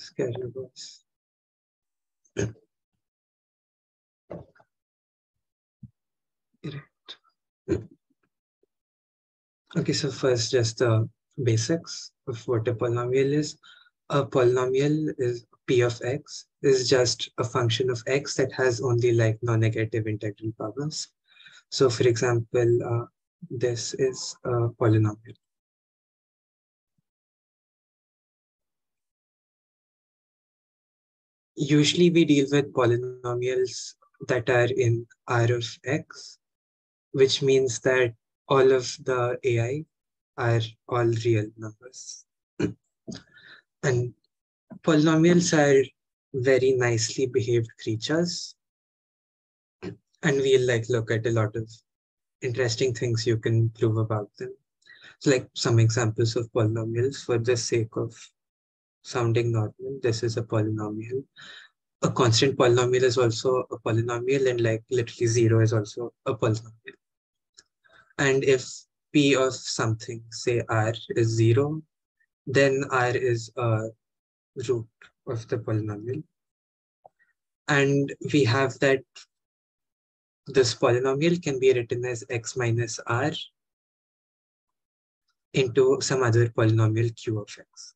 schedules. Right. Okay, so first just the basics of what a polynomial is. A polynomial is p of x is just a function of x that has only like non-negative integral powers. So for example, this is a polynomial. Usually we deal with polynomials that are in R of x, which means that all of the AI are all real numbers. And polynomials are very nicely behaved creatures. And we'll like look at a lot of interesting things you can prove about them. So like some examples of polynomials for the sake of sounding normal, this is a polynomial. A constant polynomial is also a polynomial, and like literally zero is also a polynomial. And if p of something, say r, is zero, then r is a root of the polynomial. And we have that this polynomial can be written as x minus r into some other polynomial q of x.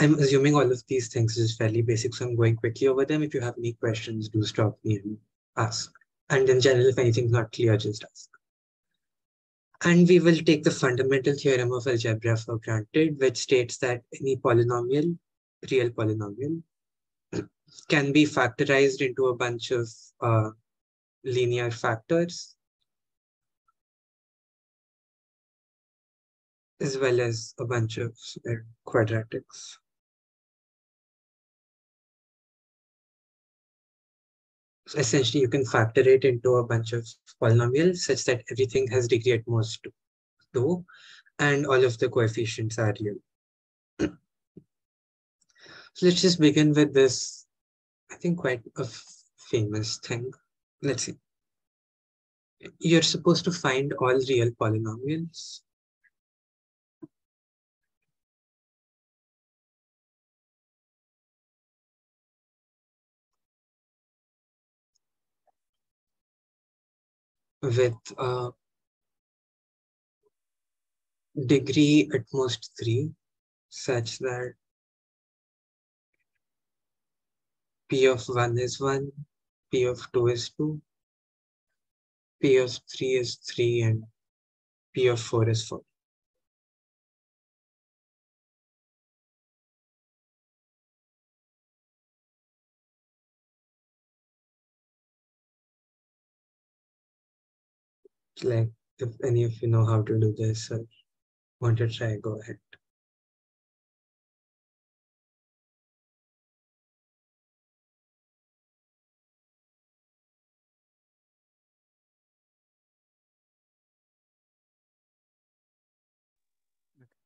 I'm assuming all of these things is fairly basic, so I'm going quickly over them. If you have any questions, do stop me and ask. And in general, if anything's not clear, just ask. And we will take the fundamental theorem of algebra for granted, which states that any polynomial, real polynomial, can be factorized into a bunch of linear factors, as well as a bunch of quadratics. So essentially, you can factor it into a bunch of polynomials such that everything has degree at most 2, and all of the coefficients are real. So let's just begin with this, I think, quite a famous thing. Let's see. You're supposed to find all real polynomials. With degree at most 3, such that p of 1 is 1, p of 2 is 2, p of 3 is 3, and p of 4 is 4. Like, if any of you know how to do this or want to try, go ahead.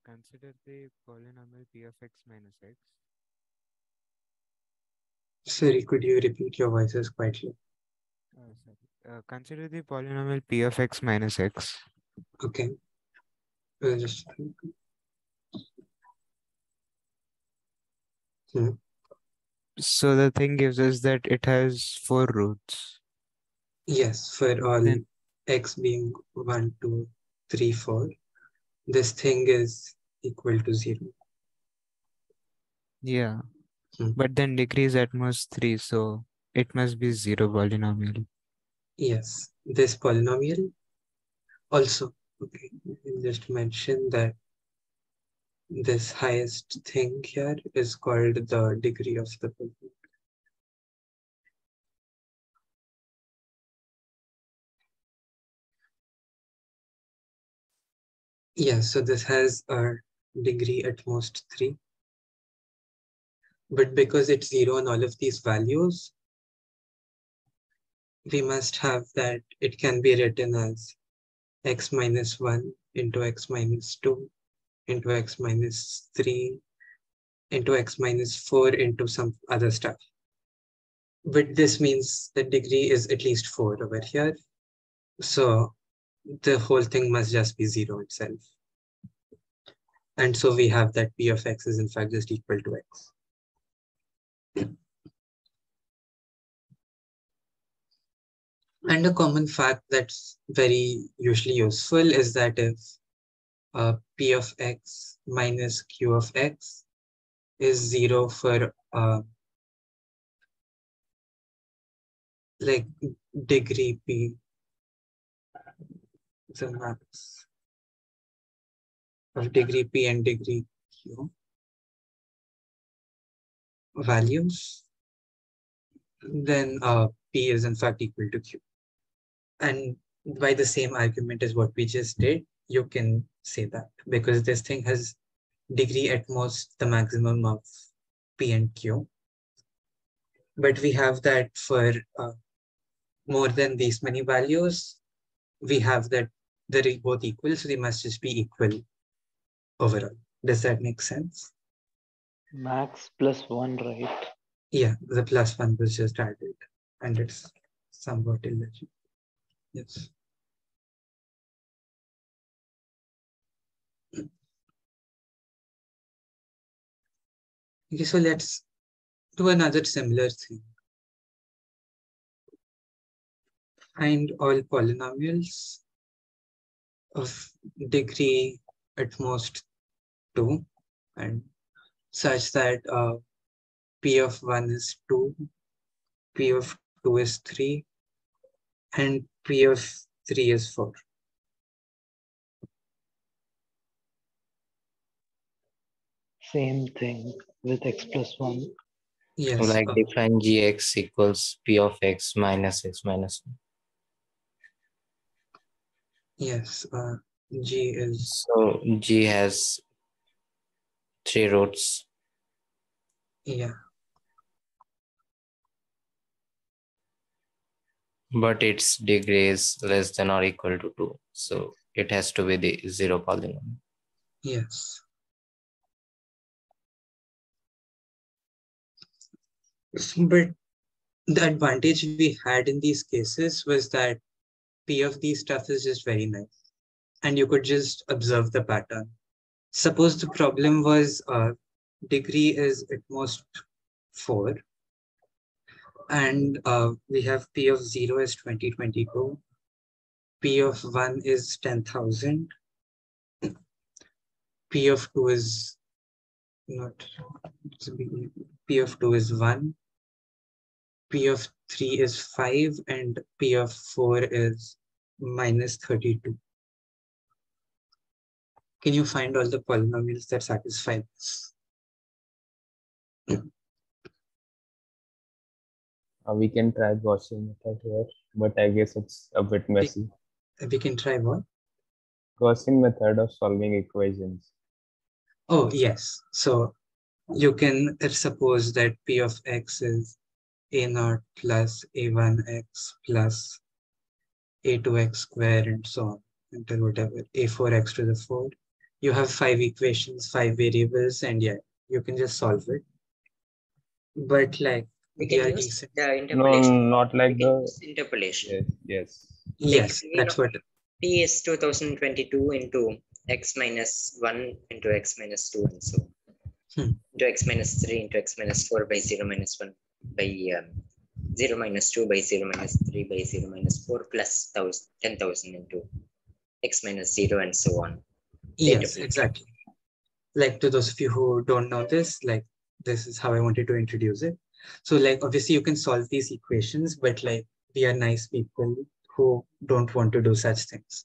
Consider the polynomial p of x minus x. Sorry, could you repeat? Your voice is quite low. Oh, sorry. Consider the polynomial p of x minus x. Okay. We'll just... yeah. So the thing gives us that it has 4 roots. Yes, for all then... x being 1, 2, 3, 4, this thing is equal to 0. Yeah, but then degree is at most 3, so it must be 0 polynomial. Yes, this polynomial also, okay, just mention that this highest thing here is called the degree of the polynomial. Yeah, so this has a degree at most 3. But because it's 0 on all of these values, we must have that it can be written as x minus 1 into x minus 2 into x minus 3 into x minus 4 into some other stuff. But this means the degree is at least 4 over here. So the whole thing must just be 0 itself. And so we have that p of x is in fact just equal to x. And a common fact that's very usually useful is that if p of x minus q of x is 0 for like degree p, the max of degree p and degree q values, then p is in fact equal to q. And by the same argument as what we just did, you can say that because this thing has degree at most the maximum of p and q. But we have that for more than these many values, we have that they're both equal, so they must just be equal overall. Does that make sense? Max plus 1, right? Yeah, the plus 1 was just added, and it's somewhat illegible. Yes. Okay, so let's do another similar thing. Find all polynomials of degree at most 2 and such that p of 1 is 2, p of 2 is 3, and p of 3 is 4. Same thing with x plus 1. Yes. So like define gx equals p of x minus 1. Yes, G is... So G has 3 roots. Yeah. But its degree is less than or equal to 2. So it has to be the 0 polynomial. Yes. But the advantage we had in these cases was that P of these stuff is just very nice, and you could just observe the pattern. Suppose the problem was degree is at most 4, and we have P of 0 is 2022, P of 1 is 10,000, P of 2 is not, P of 2 is 1, P of 3 is 5, and P of 4 is minus 32. Can you find all the polynomials that satisfy this? We can try Gaussian method here, but I guess it's a bit messy. We can try what? Gaussian method of solving equations. Oh, yes. So you can suppose that P of x is a0 plus a1x plus a2x squared and so on until whatever, a4x to the 4. You have 5 equations, 5 variables, and yeah, you can just solve it. But like, we can use the interpolation. No, not like the interpolation. Yes. Yes, that's what. P is 2022 into x minus 1 into x minus 2 and so on. Into x minus 3 into x minus 4 by 0 minus 1. By 0 minus 2 by 0 minus 3 by 0 minus 4 plus 10,000 into x minus 0 and so on. Yes, exactly. Like to those of you who don't know this, like this is how I wanted to introduce it. So like obviously you can solve these equations, but like we are nice people who don't want to do such things.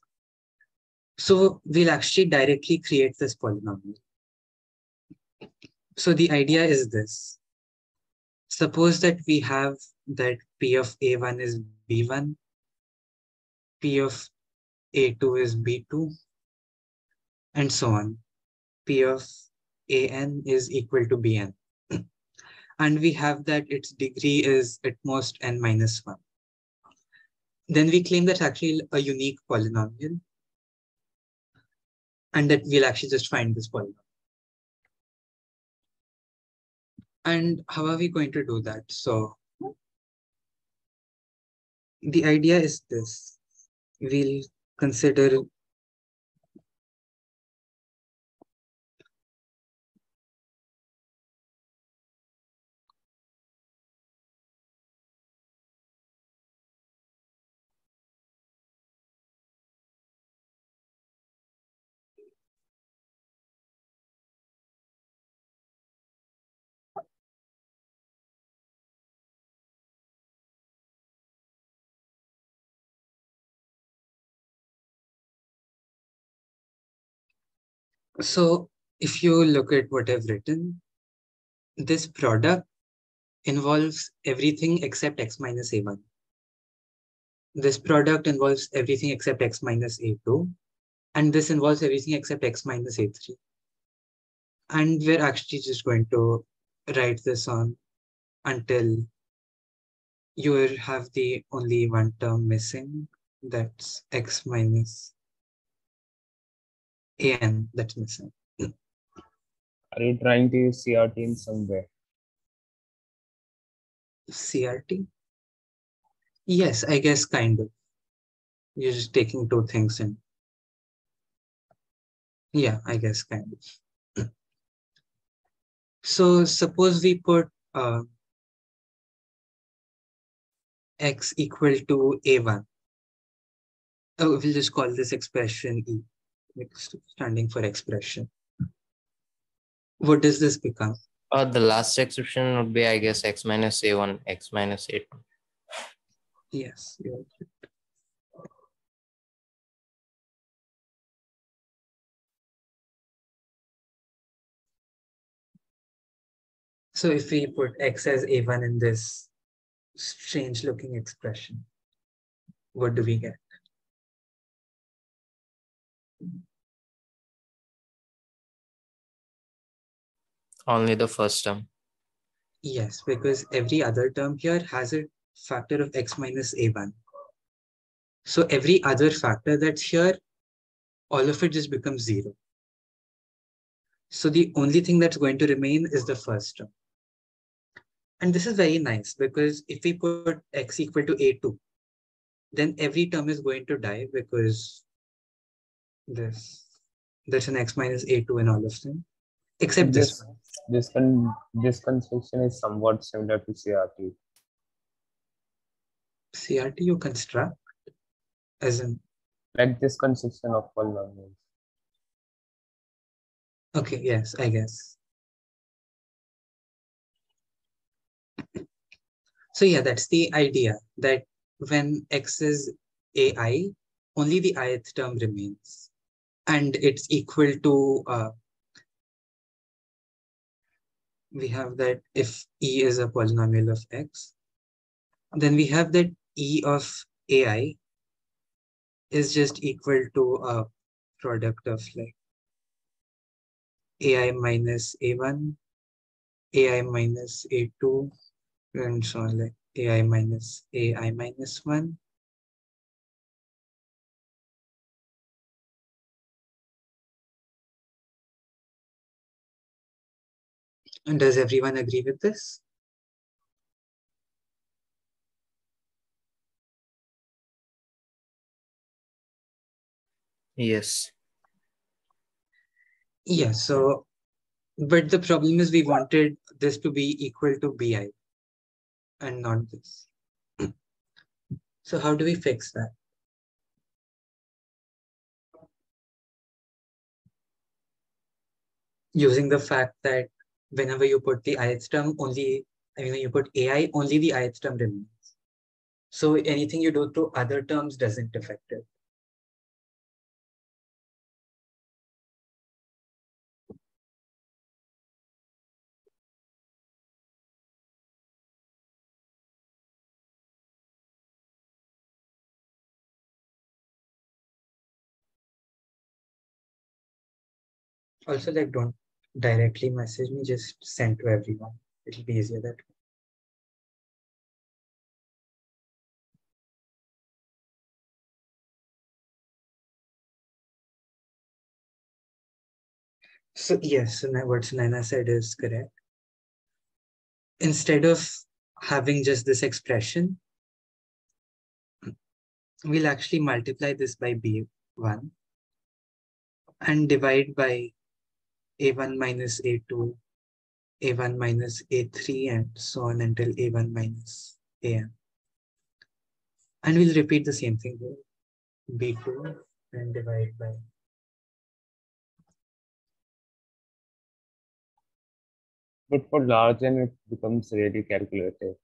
So we'll actually directly create this polynomial. So the idea is this. Suppose that we have that P of A1 is B1, P of A2 is B2, and so on. P of AN is equal to BN. And we have that its degree is at most n minus 1. Then we claim that's actually a unique polynomial, and that we'll actually just find this polynomial. And how are we going to do that? So the idea is this. We'll consider So if you look at what I've written, this product involves everything except x minus a1. This product involves everything except x minus a2. And this involves everything except x minus a3. And we're actually just going to write this on until you have the only one term missing, that's x minus an that's missing. Are you trying to use CRT in some way? CRT? Yes, I guess kind of. You're just taking two things in. Yeah, I guess kind of. So suppose we put x equal to a1. Oh, we'll just call this expression e, standing for expression. What does this become? The last exception would be, I guess, x minus a1, x minus a2. Yes. So if we put x as a1 in this strange looking expression, what do we get? Only the first term. Yes, because every other term here has a factor of x minus a1. So every other factor that's here, all of it just becomes zero. So the only thing that's going to remain is the first term. And this is very nice because if we put x equal to a2, then every term is going to die because there's an x minus a2 in all of them, except this one. This construction is somewhat similar to CRT. CRT you construct as in? Like this construction of polynomials. Okay, yes, I guess. So yeah, that's the idea that when x is ai, only the ith term remains. And it's equal to we have that if E is a polynomial of X, then we have that E of AI is just equal to a product of like AI minus A1, AI minus A2, and so on, like AI minus 1. And does everyone agree with this? Yes. Yeah, so, but the problem is we wanted this to be equal to BI and not this. So how do we fix that? Using the fact that whenever you put the ith term, you put ai, only the ith term remains. So anything you do to other terms doesn't affect it. Also, like, don't directly message me, just send to everyone. It'll be easier that way. So yes, so now what Sunaina said is correct. Instead of having just this expression, we'll actually multiply this by b1 and divide by a1 minus a2, a1 minus a3, and so on until a1 minus an. And we'll repeat the same thing here, b2 and divide by But for large n, it becomes really calculative.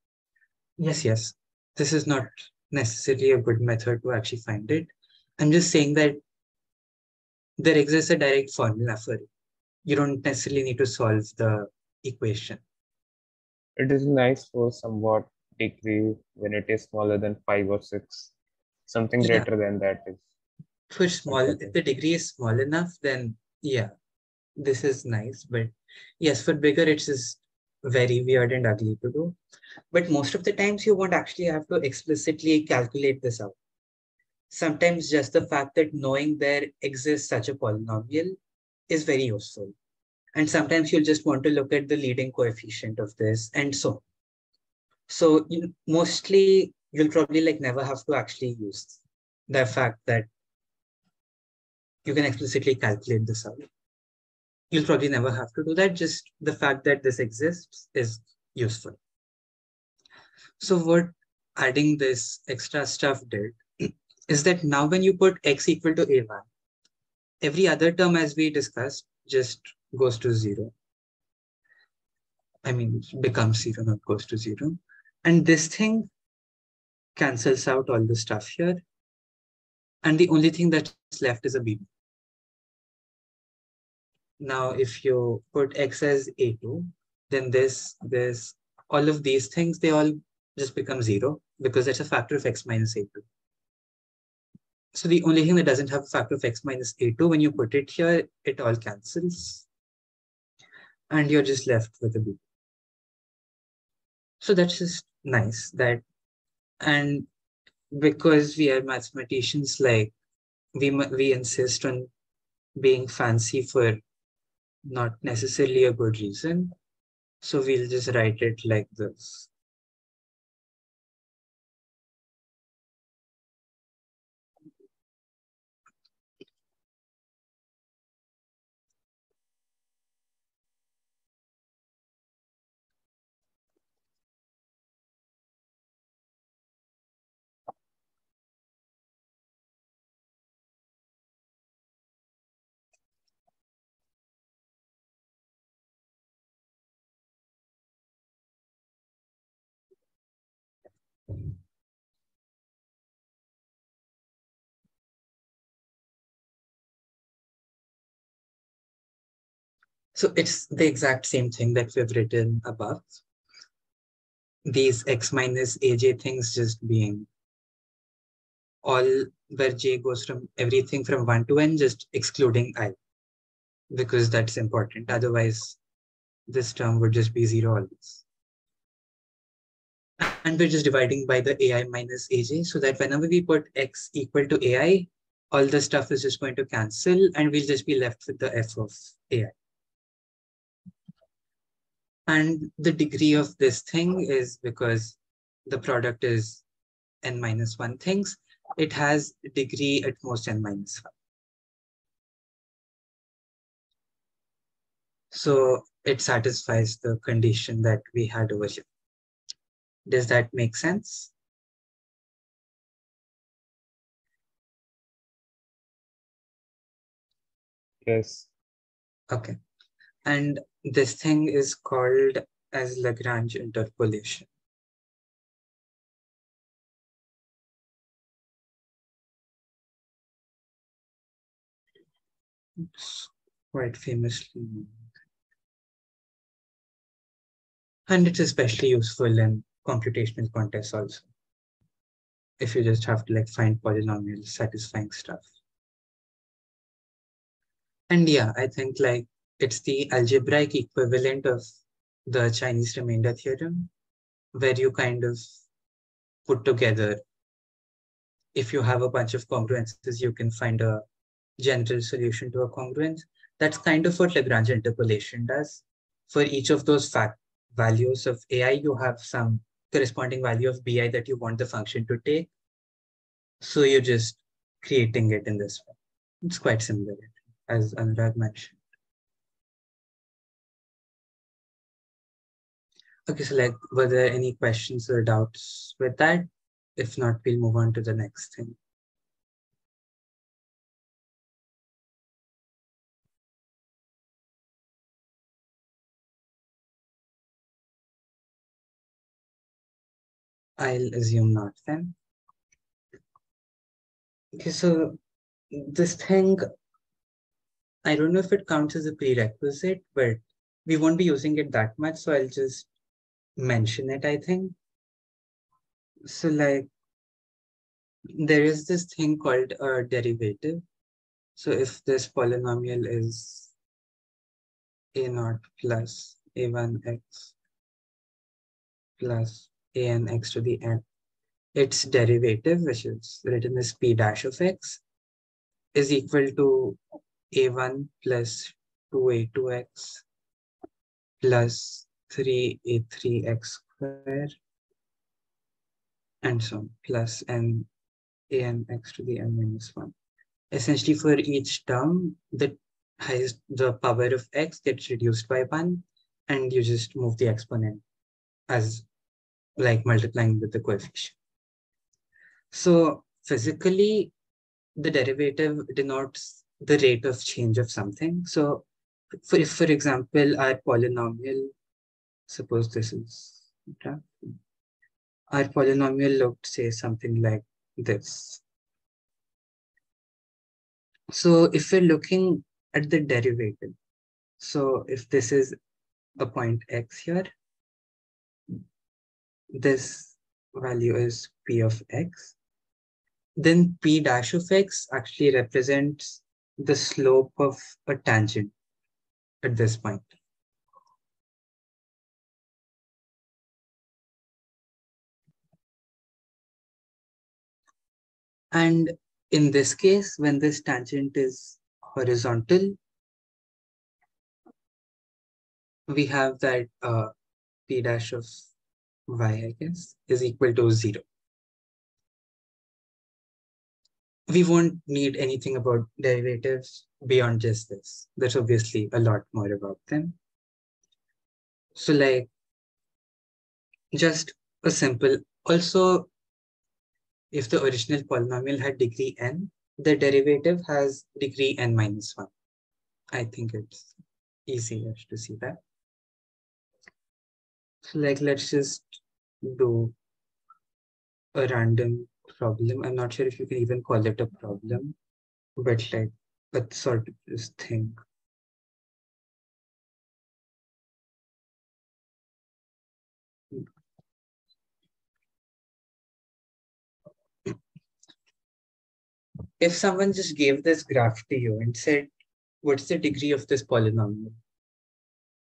Yes, yes. This is not necessarily a good method to actually find it. I'm just saying that there exists a direct formula for it. You don't necessarily need to solve the equation. It is nice for somewhat degree when it is smaller than 5 or 6. Something greater than that is. For small, if the degree is small enough, then yeah, this is nice. But yes, for bigger, it's just very weird and ugly to do. But most of the times you won't actually have to explicitly calculate this out. Sometimes just the fact that knowing there exists such a polynomial is very useful. And sometimes you'll just want to look at the leading coefficient of this and so on. So you, mostly you'll probably like never have to actually use the fact that you can explicitly calculate this out. You'll probably never have to do that. Just the fact that this exists is useful. So what adding this extra stuff did is that now when you put x equal to a1, every other term as we discussed just goes to 0. I mean, becomes 0, not goes to 0. And this thing cancels out all the stuff here. And the only thing that's left is a b. Now, if you put x as a2, then this, all of these things, they all just become 0 because it's a factor of x minus a2. So the only thing that doesn't have a factor of x minus a2, when you put it here, it all cancels. And you're just left with a b. So that's just nice that, and because we are mathematicians, like we insist on being fancy for not necessarily a good reason. So we'll just write it like this. So it's the exact same thing that we've written above. These x minus aj things just being all where j goes from everything from 1 to n, just excluding I, because that's important. Otherwise, this term would just be 0 always. And we're just dividing by the ai minus aj, so that whenever we put x equal to ai, all the stuff is just going to cancel and we'll just be left with the f of ai. And the degree of this thing is because the product is n minus 1 things, it has degree at most n minus 1. So it satisfies the condition that we had over here. Does that make sense? Yes. Okay. And this thing is called as Lagrange interpolation. It's quite famously known. And it's especially useful in computational contests also, if you just have to like find polynomials satisfying stuff. And yeah, I think like it's the algebraic equivalent of the Chinese remainder theorem, where you kind of put together, if you have a bunch of congruences, you can find a general solution to a congruence. That's kind of what Lagrange interpolation does. For each of those values of ai, you have some corresponding value of bi that you want the function to take. So you're just creating it in this way. It's quite similar, as Anurag mentioned. Okay, so like, were there any questions or doubts with that? If not, we'll move on to the next thing. I'll assume not then. Okay, so this thing I don't know if it counts as a prerequisite, but we won't be using it that much, so I'll just mention it, I think. So like, there is this thing called a derivative. So if this polynomial is a0 plus a1x plus anx to the n, its derivative, which is written as p dash of x, is equal to a1 plus 2a2x plus 3a3x square, and so on, plus n anx to the n minus 1. Essentially, for each term, the power of x gets reduced by 1, and you just move the exponent as like multiplying with the coefficient. So physically, the derivative denotes the rate of change of something. So if, for example, our polynomial, suppose this is graph, our polynomial looked, say, something like this. So if we're looking at the derivative, so if this is a point x here, this value is p of x, then p dash of x actually represents the slope of a tangent at this point. And in this case, when this tangent is horizontal, we have that p dash of y, I guess, is equal to 0. We won't need anything about derivatives beyond just this. There's obviously a lot more about them. So like, just a simple, also, if the original polynomial had degree n, the derivative has degree n minus 1. I think it's easier to see that. So like, let's just do a random problem. I'm not sure if you can even call it a problem, but like a sort of this thing. If someone just gave this graph to you and said, what's the degree of this polynomial?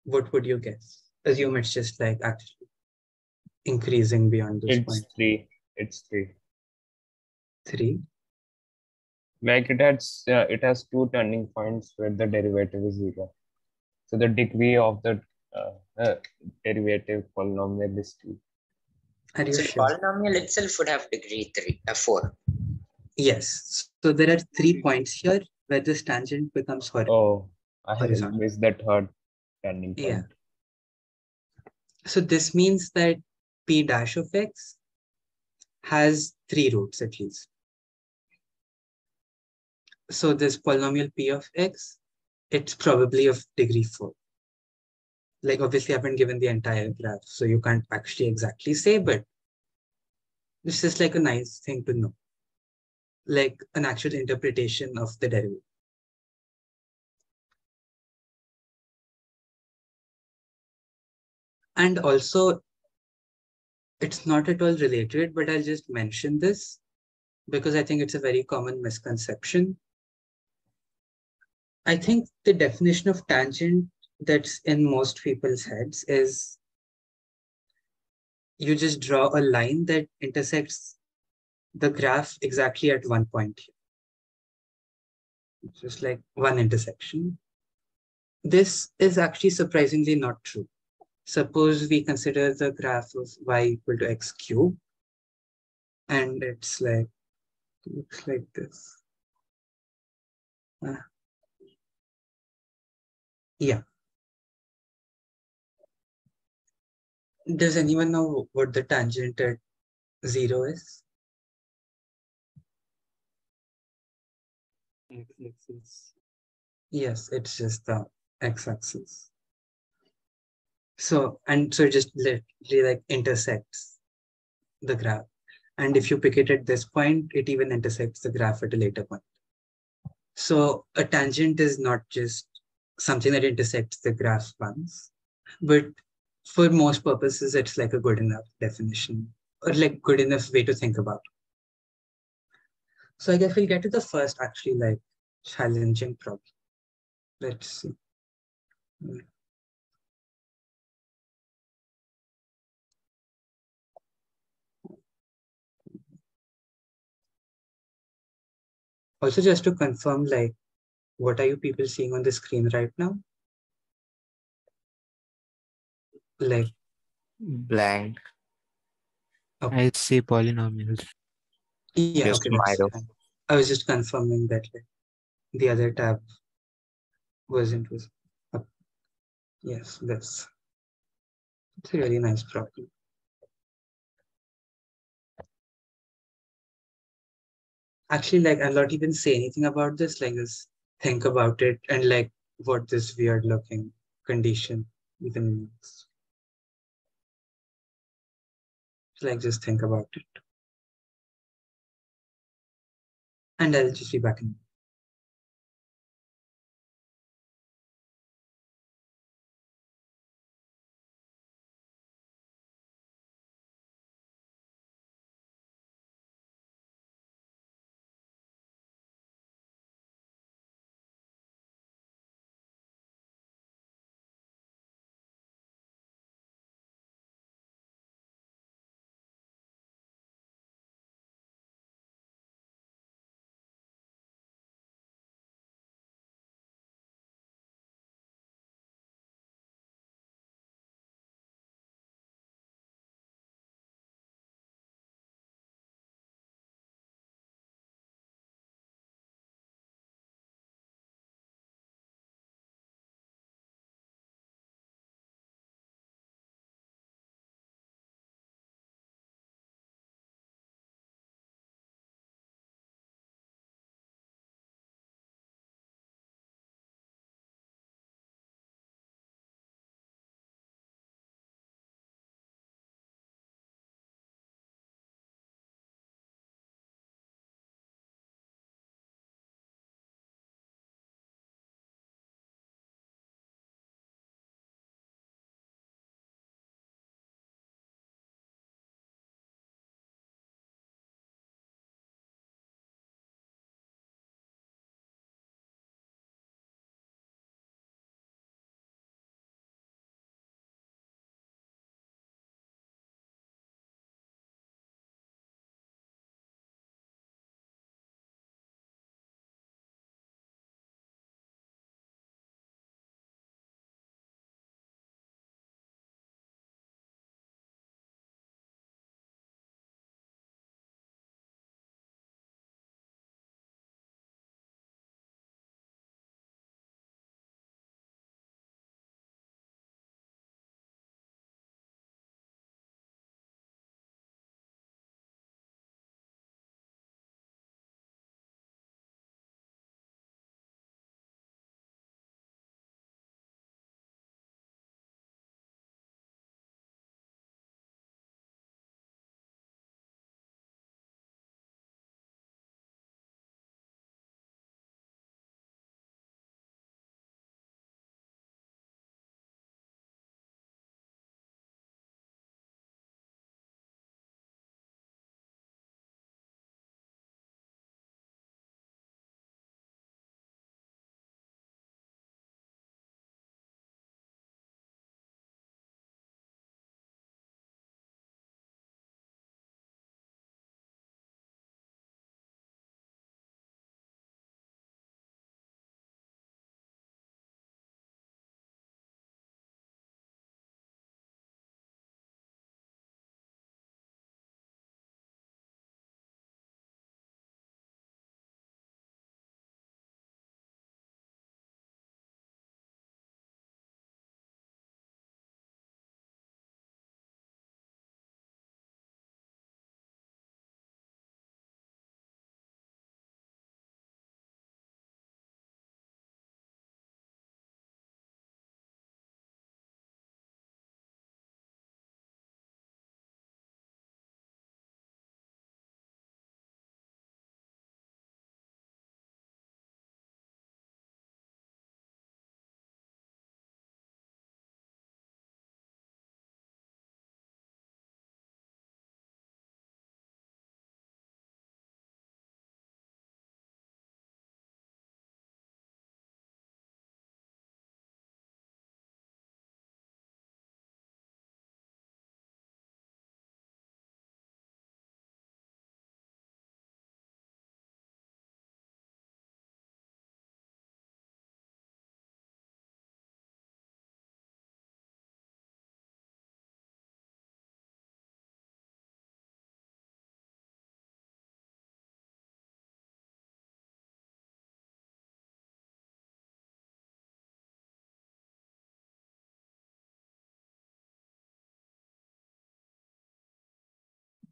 What would you guess? Assume it's just like actually increasing beyond this point. It's 3. It's 3. 3? Like it has 2 turning points where the derivative is 0. So the degree of the derivative polynomial is 2. So the polynomial itself would have degree 4. Yes. So there are 3 points here where this tangent becomes horizontal. Oh, I have missed the 3rd turning point. Yeah. So this means that p dash of x has 3 roots at least. So this polynomial p of x, it's probably of degree 4. Like obviously I haven't given the entire graph, so you can't actually exactly say, but this is like a nice thing to know, like an actual interpretation of the derivative. And also, it's not at all related, but I'll just mention this because I think it's a very common misconception. I think the definition of tangent that's in most people's heads is you just draw a line that intersects the graph exactly at one point here. It's just like one intersection. This is actually surprisingly not true. Suppose we consider the graph of y equal to x cubed, and it's like, looks like this. Yeah. Does anyone know what the tangent at 0 is? X-axis. Yes, it's just the x-axis. So, and so it just literally like intersects the graph. And if you pick it at this point, it even intersects the graph at a later point. So a tangent is not just something that intersects the graph once, but for most purposes, it's like a good enough definition or like good enough way to think about it. So I guess we'll get to the first actually like challenging problem. Let's see. Also, just to confirm, like, what are you people seeing on the screen right now? Like, blank. Okay. I see polynomials. Yeah, okay, I was just confirming that like, the other tab wasn't up. Yes, that's a really nice problem. Actually, like, I'll not even say anything about this, like, just think about it and like what this weird looking condition even means. Like, just think about it. And I'll just be back in.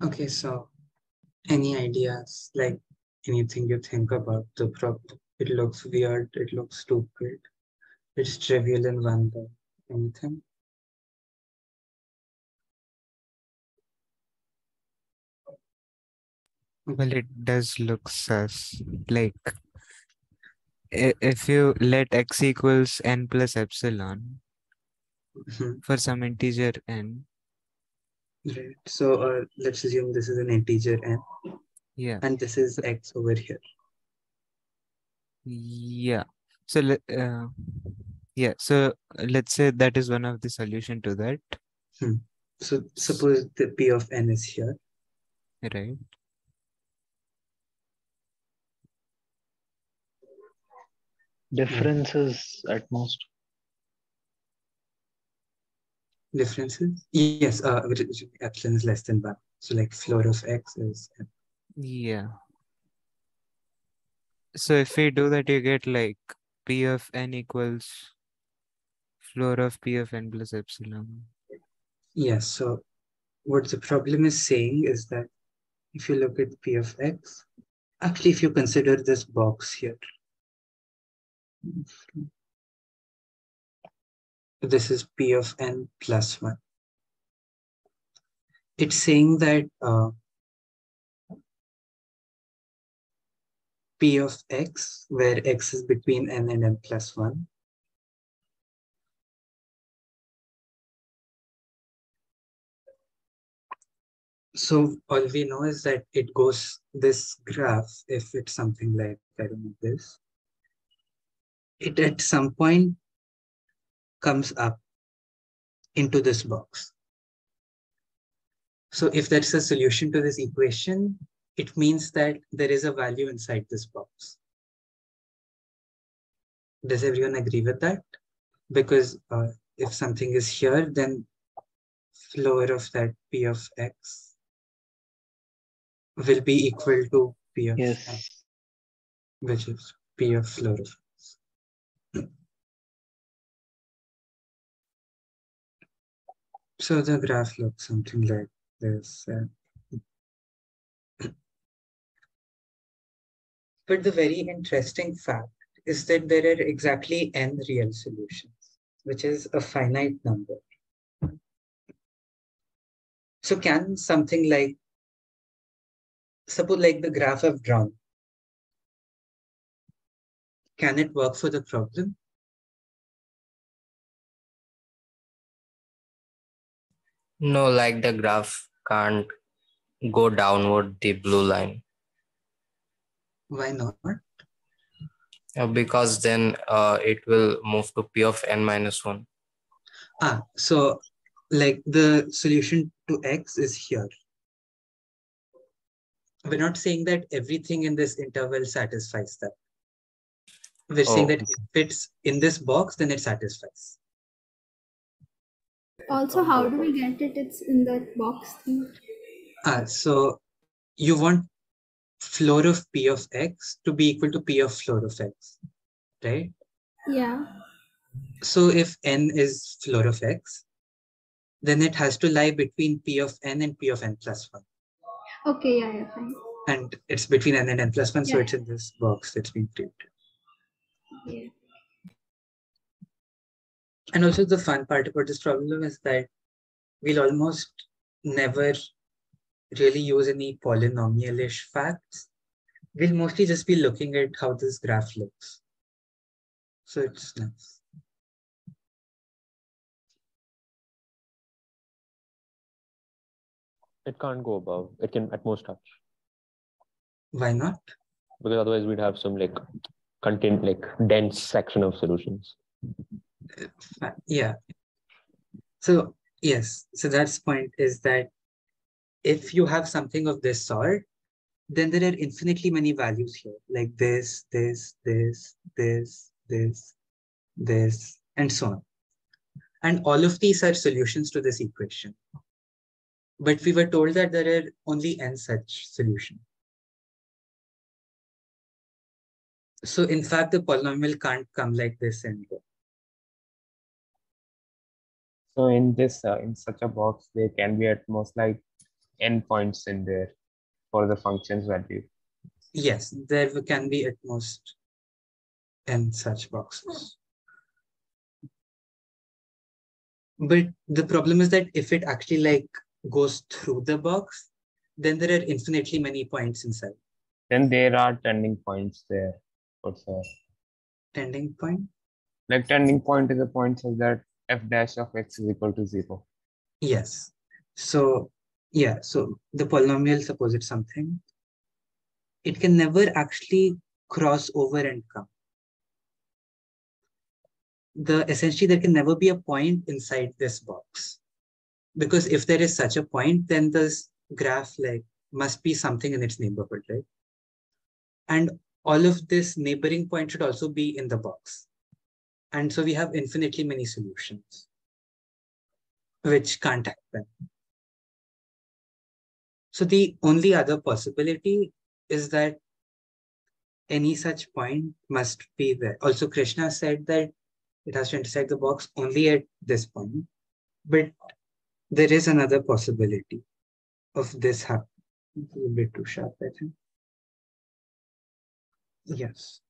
Okay, so any ideas, like anything you think about the problem? It looks weird, it looks stupid, it's trivial in wonder, anything? Well, it does look sus. Like, if you let x equals n plus epsilon for some integer n. Right. So let's assume this is an integer n. Yeah. And this is x over here. Yeah. So, so let's say that is one of the solution to that. Hmm. So suppose the p of n is here. Right. Differences at most. Differences? Yes, epsilon is less than 1. So like floor of x is m. Yeah. So if we do that, you get like p of n equals floor of p of n plus epsilon. Yes, so what the problem is saying is that if you look at p of x, actually if you consider this box here, this is p of n plus 1. It's saying that p of x, where x is between n and n plus 1, so all we know is that it goes this graph, if it's something like, I don't know, this, it at some point comes up into this box. So if that's a solution to this equation, it means that there is a value inside this box. Does everyone agree with that? Because if something is here, then floor of that p of x will be equal to p of x, which is p of floor of. So the graph looks something like this. But the very interesting fact is that there are exactly n real solutions, which is a finite number. So can something like, suppose like the graph I've drawn, can it work for the problem? No, like the graph can't go downward the blue line. Why not? Because then it will move to p of n minus 1. Ah, so like the solution to x is here. We're not saying that everything in this interval satisfies that. We're saying that if it's in this box, then it satisfies. Also, how do we get it? It's in that box thing. Ah, so you want floor of p of x to be equal to p of floor of x, right? Yeah. So if n is floor of x, then it has to lie between p of n and p of n plus 1. Okay, yeah, yeah, fine. And it's between n and n plus 1, yeah. So it's in this box that's been created. Yeah. And also the fun part about this problem is that we'll almost never really use any polynomial-ish facts. We'll mostly just be looking at how this graph looks. So it's nice. It can't go above. It can at most touch. Why not? Because otherwise we'd have some like dense section of solutions. Yeah. So yes, so that's point is that if you have something of this sort, then there are infinitely many values here, like this, this, this, this, this, this, and so on. And all of these are solutions to this equation. But we were told that there are only n such solutions. So in fact, the polynomial can't come like this and go. So in such a box, there can be at most like endpoints in there for the function's value? Yes, there can be at most n such boxes. But the problem is that if it actually like goes through the box, then there are infinitely many points inside. Then there are turning points there for sure. Turning point? Like turning point is a point such that f dash of x is equal to 0. Yes. So yeah, so the polynomial, suppose it's something, it can never actually cross over and come. Essentially, there can never be a point inside this box. Because if there is such a point, then this graph like must be something in its neighborhood, right? And all of this neighboring point should also be in the box. And so we have infinitely many solutions, which can't happen. So the only other possibility is that any such point must be there. Also, Krishna said that it has to intersect the box only at this point. But there is another possibility of this happening. It's a bit too sharp, I think. Yes.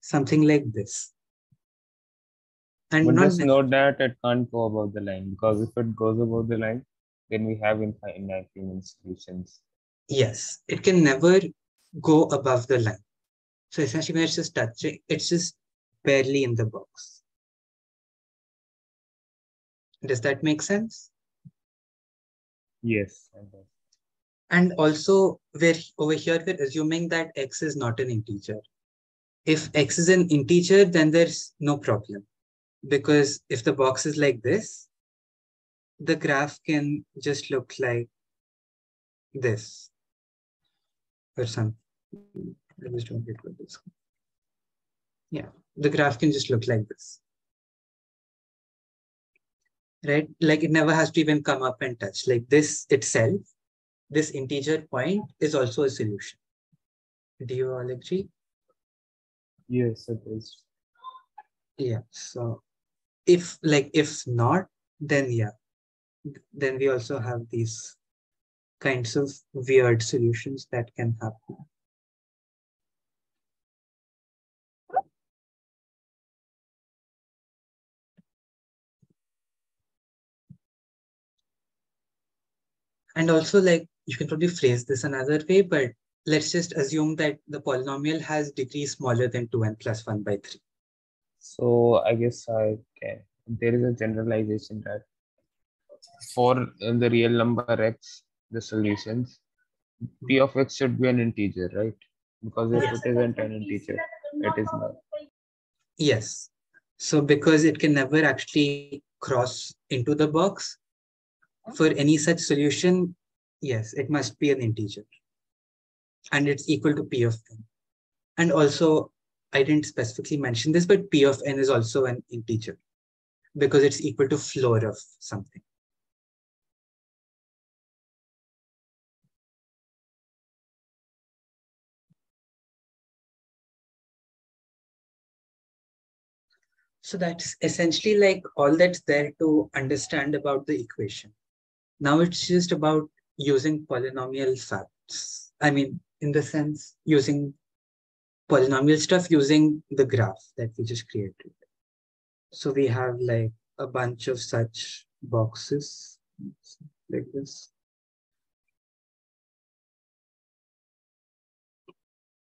Something like this. And but just note that it can't go above the line, because if it goes above the line, then we have infinite human solutions. Yes, it can never go above the line. So essentially when it's just touching, it's just barely in the box. Does that make sense? Yes. And also over here, we're assuming that x is not an integer. If x is an integer, then there's no problem. Because if the box is like this, the graph can just look like this or something. I just don't get what this. Yeah, the graph can just look like this, right? Like it never has to even come up and touch. Like this itself, this integer point is also a solution. Do you all agree? Yes, it is. Yeah, so if not, then yeah, then we also have these kinds of weird solutions that can happen. And also like, you can probably phrase this another way, but let's just assume that the polynomial has degrees smaller than 2n plus 1 by 3. So I guess I can. There is a generalization that for the real number x, the solutions, p of x should be an integer, right? Because if it isn't an integer, it is not. Yes. So because it can never actually cross into the box, for any such solution, yes, it must be an integer. And it's equal to p of n. And also, I didn't specifically mention this, but p of n is also an integer because it's equal to floor of something. So that's essentially like all that's there to understand about the equation. Now it's just about using polynomial facts. I mean, in the sense, using polynomial stuff using the graph that we just created. So we have like a bunch of such boxes like this.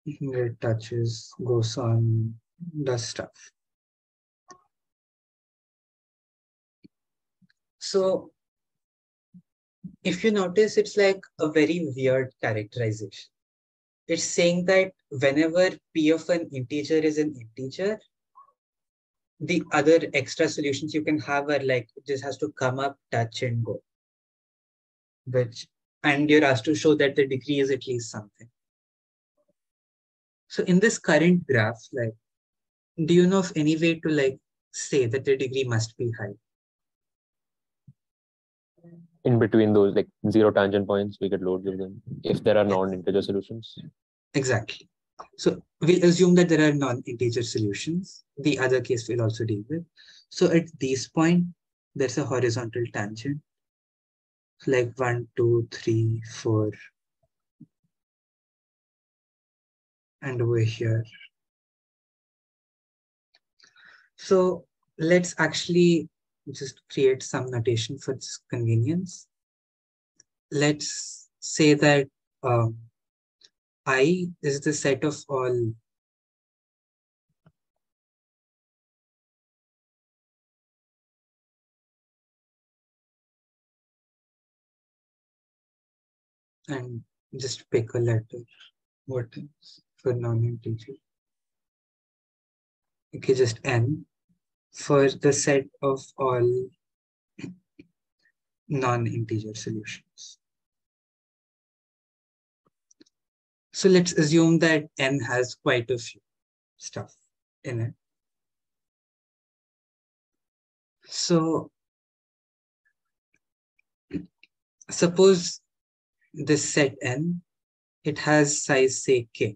It touches, goes on, does stuff. So if you notice, it's like a very weird characterization. It's saying that whenever p of an integer is an integer, the other extra solutions you can have are like, it just has to come up, touch and go. And you're asked to show that the degree is at least something. So in this current graph, like, do you know of any way to like say that the degree must be high? In between those like zero tangent points, we could load with them if there are non-integer solutions. Exactly. So we'll assume that there are non-integer solutions. The other case we'll also deal with. So at this point, there's a horizontal tangent. like 1, 2, 3, 4. And over here. So let's actually just create some notation for this convenience. Let's say that I is the set of all and just pick a letter. What is for non-integer? Okay, just n for the set of all non-integer solutions. So let's assume that n has quite a few stuff in it. So suppose this set n, it has size say k.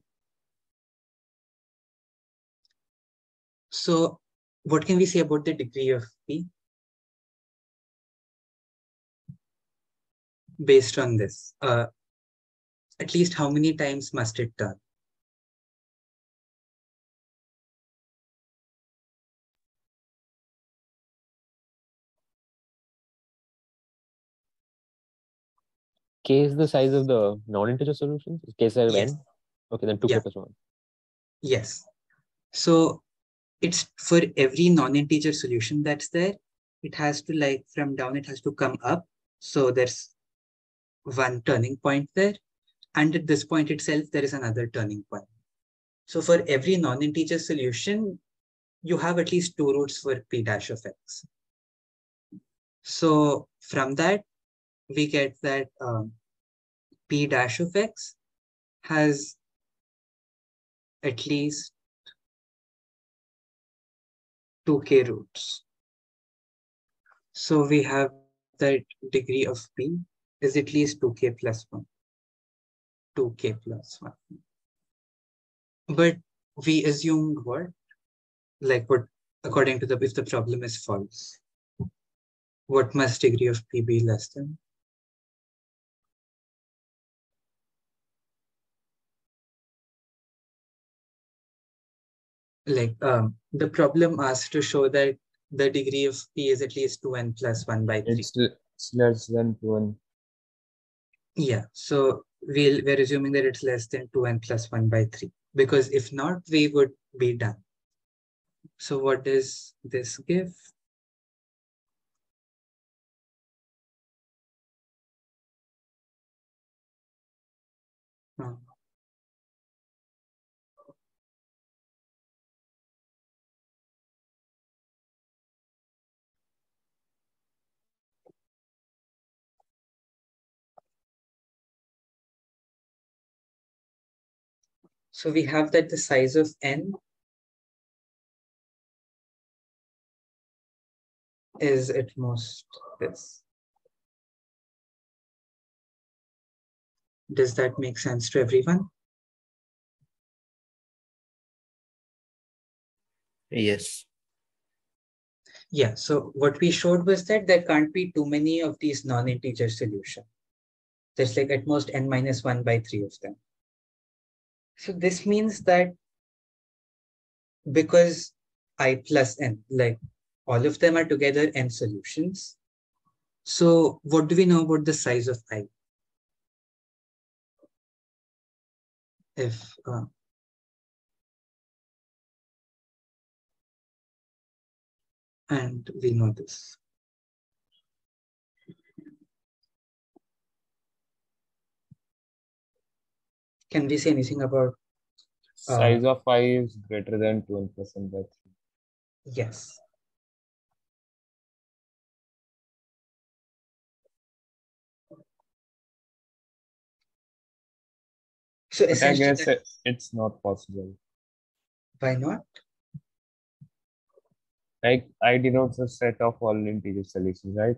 So what can we say about the degree of p based on this? At least how many times must it turn? K is the size of the non-integer solution? K size of n? Okay, then 2k plus 1. Yes. So it's for every non-integer solution that's there, it has to, like, from down, it has to come up. So there's one turning point there. And at this point itself, there is another turning point. So for every non-integer solution, you have at least 2 roots for p dash of x. So from that, we get that p dash of x has at least 2k roots. So we have that degree of p is at least 2k plus 1. 2k plus 1. But we assumed what? Like what, according to the, if the problem is false, what must degree of p be less than? Like the problem asked to show that the degree of p is at least 2n plus 1 by 3. It's less than 2n. Yeah, so we're assuming that it's less than 2n plus 1 by 3. Because if not, we would be done. So what does this give? Oh. So we have that the size of n is at most this. Does that make sense to everyone? Yes. Yeah, so what we showed was that there can't be too many of these non-integer solutions. There's like at most n minus 1 by 3 of them. So this means that because I plus n, like all of them are together n solutions. So what do we know about the size of I? If and we know this. Can we say anything about size of I is greater than 2n plus 1 by 3? Yes. So I guess it's not possible. Why not? Like I denotes a set of all integer solutions, right?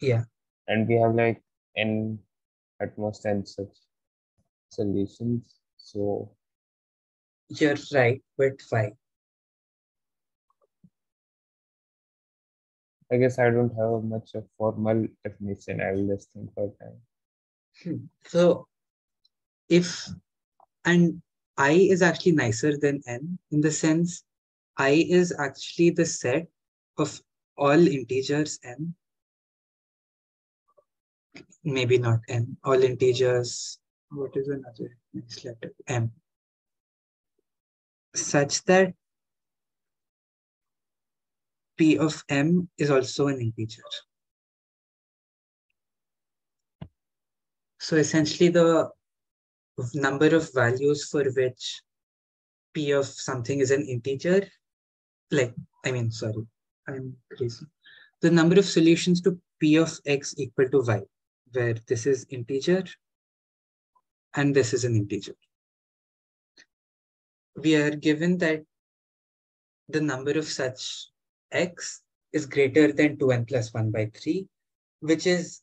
Yeah. And we have like n, at most n such solutions. So you're right, but why? I guess I don't have much of formal definition. I will just think for time. So if, and I is actually nicer than n in the sense I is actually the set of all integers n, maybe not n, all integers, what is another next letter, m, such that P of m is also an integer. So essentially the number of values for which P of something is an integer, like, I mean, sorry, I'm crazy. The number of solutions to P of x equal to y, where this is integer and this is an integer. We are given that the number of such x is greater than 2n + 1/3, which is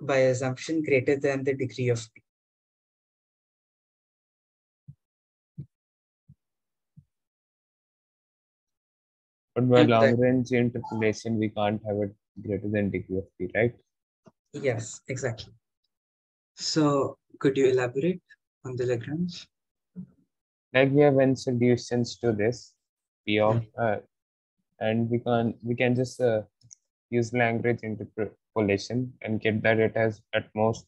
by assumption greater than the degree of p. But by Lagrange interpolation, we can't have it greater than degree of p, right? Yes, exactly. So could you elaborate on the Lagrange? Like we have n solutions to this p of and we can just use Lagrange interpolation and get that it has at most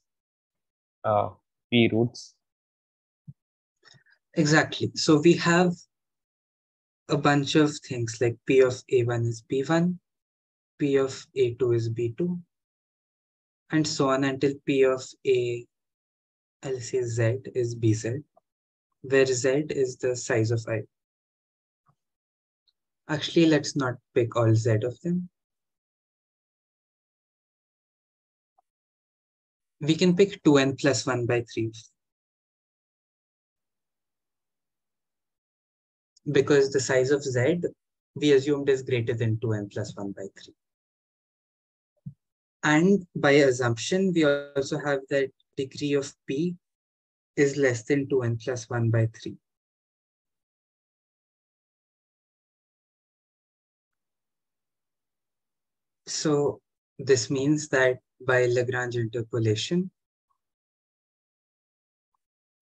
p roots. Exactly. So we have a bunch of things like p of a1 is b1, p of a2 is b2, and so on until p of a, I'll say z is bz, where z is the size of I. Actually, let's not pick all z of them. We can pick 2n + 1/3. Because the size of z, we assumed is greater than 2n + 1/3. And by assumption, we also have that degree of p is less than 2n + 1/3. So this means that by Lagrange interpolation,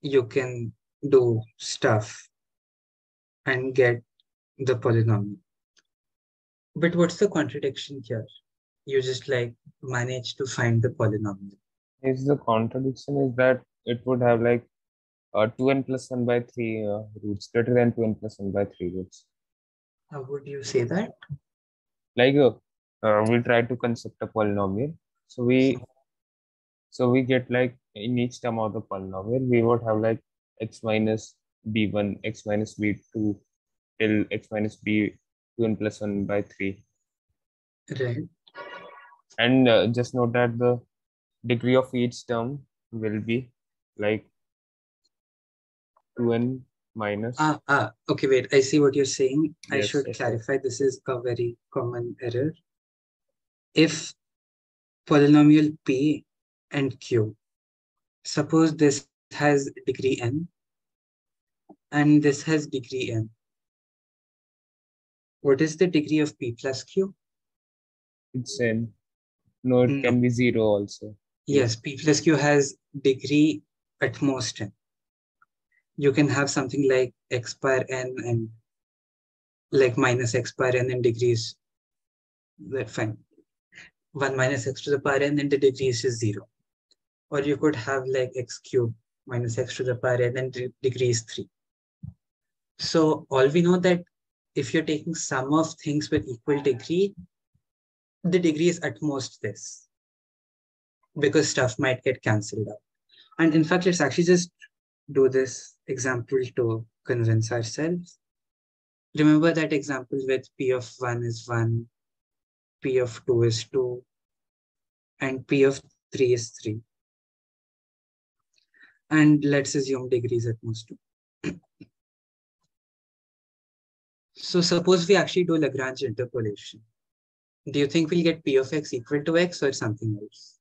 you can do stuff and get the polynomial. But what's the contradiction here? You just like manage to find the polynomial. Is the contradiction is that it would have like 2n + 1/3 roots, greater than 2n + 1/3 roots. How would you say that? Like we try to construct a polynomial, so we get like in each term of the polynomial we would have like x - b1, x - b2 till x - b2n + 1/3. Right. And just note that the degree of each term will be like 2n minus. Okay, wait, I see what you're saying. Yes, I should clarify. This is a very common error. If polynomial p and q, suppose this has degree n and this has degree n. What is the degree of p plus q? It's n. No, it can be 0 also. Yes, p plus q has degree at most n. You can have something like x^n and like -x^n and degrees. That's fine. 1 - x^n and the degrees is 0. Or you could have like x³- x^n and degrees 3. So all we know that if you're taking sum of things with equal degree, the degree is at most this, because stuff might get cancelled out. And in fact, let's actually just do this example to convince ourselves. Remember that example with p of 1 is 1, p of 2 is 2, and p of 3 is 3. And let's assume degrees at most 2. So suppose we actually do Lagrange interpolation. Do you think we'll get p of x equal to x or something else?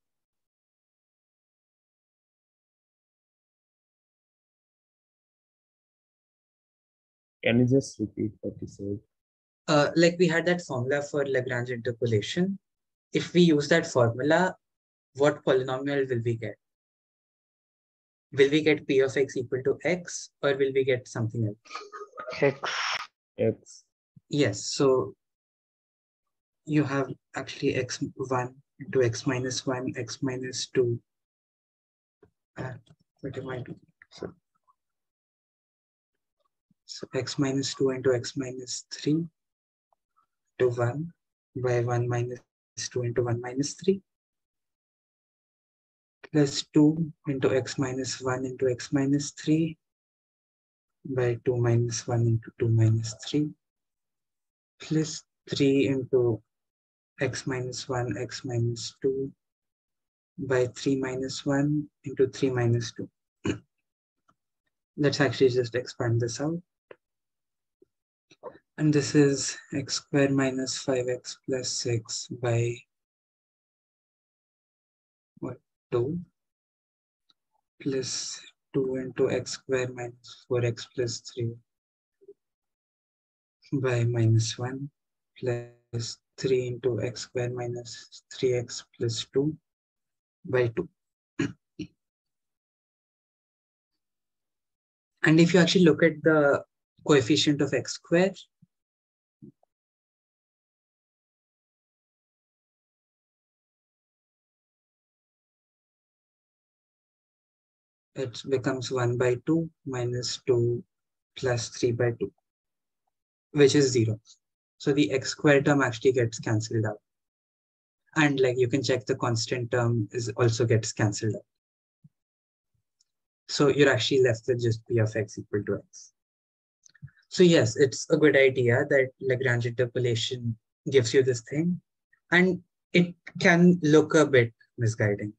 Can you just repeat what you said? like we had that formula for Lagrange interpolation. If we use that formula, what polynomial will we get? Will we get p of x equal to x, or will we get something else? X. X. Yes, so you have actually x1 into x minus 1, x minus 2. What am I doing? So x minus 2 into x minus 3 to 1 by 1 minus 2 into 1 minus 3 plus 2 into x minus 1 into x minus 3 by 2 minus 1 into 2 minus 3 plus 3 into x minus 1 x minus 2 by 3 minus 1 into 3 minus 2. Let's actually just expand this out. And this is x squared minus 5x plus 6 by what, 2 plus 2 into x squared minus 4x plus 3 by minus 1 plus 3 into x squared minus 3x plus 2 by 2. And if you actually look at the coefficient of x squared, it becomes 1 by 2 minus 2 plus 3 by 2, which is 0. So the x squared term actually gets cancelled out. And like you can check, the constant term is also gets cancelled out. So you're actually left with just p of x equal to x. So yes, it's a good idea that Lagrange interpolation gives you this thing, and it can look a bit misguiding.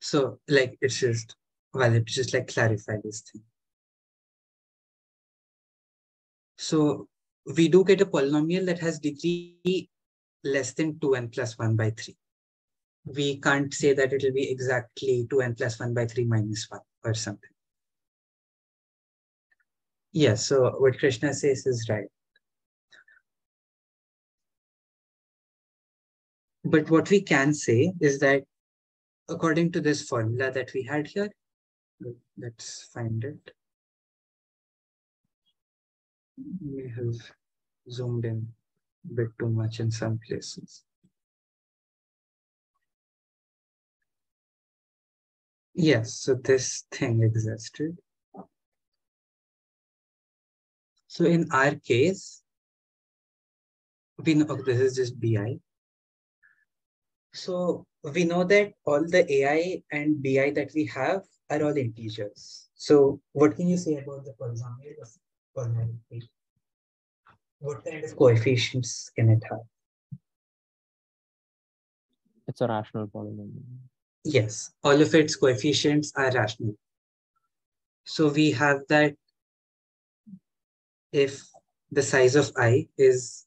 So like it's just, well, it's just like clarify this thing. So we do get a polynomial that has degree less than 2n plus 1 by 3. We can't say that it will be exactly 2n plus 1 by 3 minus 1 or something. Yeah, so what Krishna says is right. But what we can say is that according to this formula that we had here, let's find it. We have zoomed in a bit too much in some places. Yes, so this thing existed. So in our case, we know, okay, this is just BI. So we know that all the AI and BI that we have are all integers. So what can you say about the polynomial of polynomial? What kind of coefficients can it have? It's a rational polynomial. Yes, all of its coefficients are rational. So we have that if the size of I is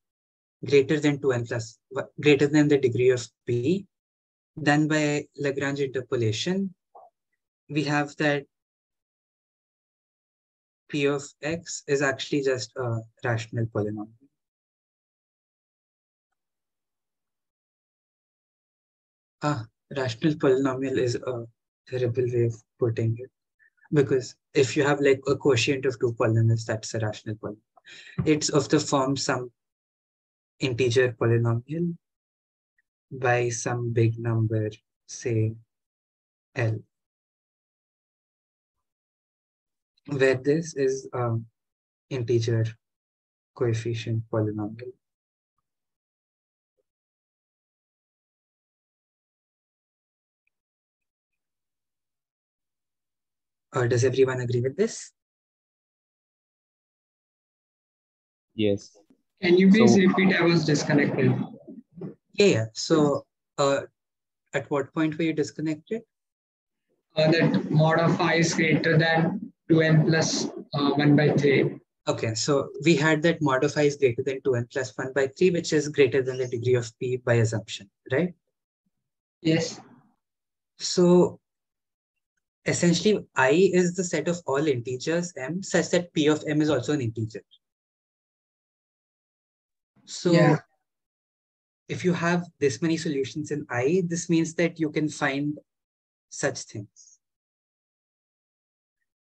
greater than 2n plus, greater than the degree of p, then by Lagrange interpolation, we have that p of x is actually just a rational polynomial. Rational polynomial is a terrible way of putting it, because if you have like a quotient of two polynomials, that's a rational polynomial. It's of the form some integer polynomial by some big number, say L, where this is an integer coefficient polynomial. Does everyone agree with this? Yes. Can you please repeat? I was disconnected. Yeah. So at what point were you disconnected? That mod of I is greater than 2n plus 1 by 3. Okay. So we had that mod of I is greater than 2n plus 1 by 3, which is greater than the degree of p by assumption, right? Yes. So essentially, I is the set of all integers m such that p of m is also an integer. So if you have this many solutions in I, this means that you can find such things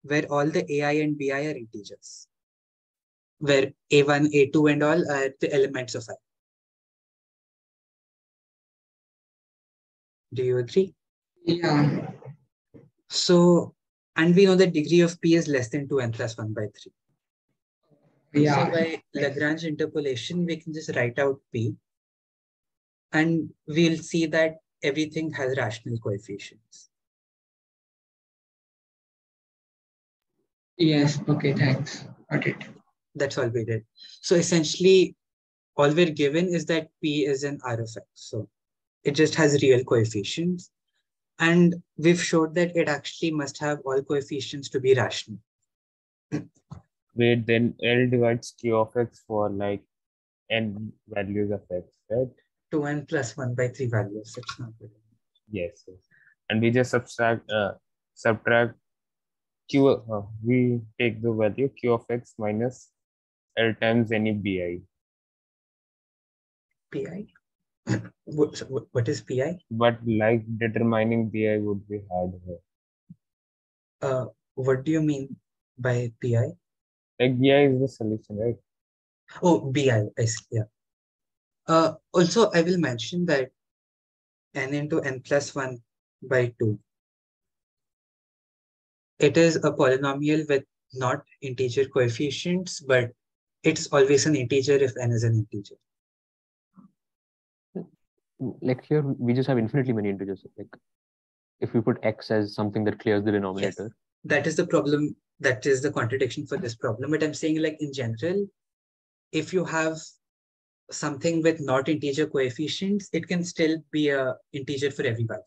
where all the ai and bi are integers, where a1, a2 and all are the elements of I. Do you agree? Yeah. So, and we know that degree of P is less than 2n plus 1 by 3. Yeah. So by Lagrange interpolation, we can just write out P and we'll see that everything has rational coefficients. Yes. Okay. Thanks. Got it. That's all we did. So essentially, all we're given is that P is an R of X. So it just has real coefficients. And we've showed that it actually must have all coefficients to be rational. Wait, then L divides Q of X for like n values of X, right? 2n plus 1 by 3 values. It's not good. Yes, yes. And we just subtract Q, we take the value Q of X minus L times any BI. PI? What is PI? But like determining BI would be hard here. What do you mean by PI? Like BI is the solution, right? Oh, BI, I see, yeah. Also, I will mention that n into n plus 1 by 2. It is a polynomial with not integer coefficients, but it's always an integer if n is an integer. Like here, we just have infinitely many integers. Like if we put x as something that clears the denominator. Yes, that is the problem. That is the contradiction for this problem. But I'm saying like in general, if you have something with not integer coefficients, it can still be an integer for everybody.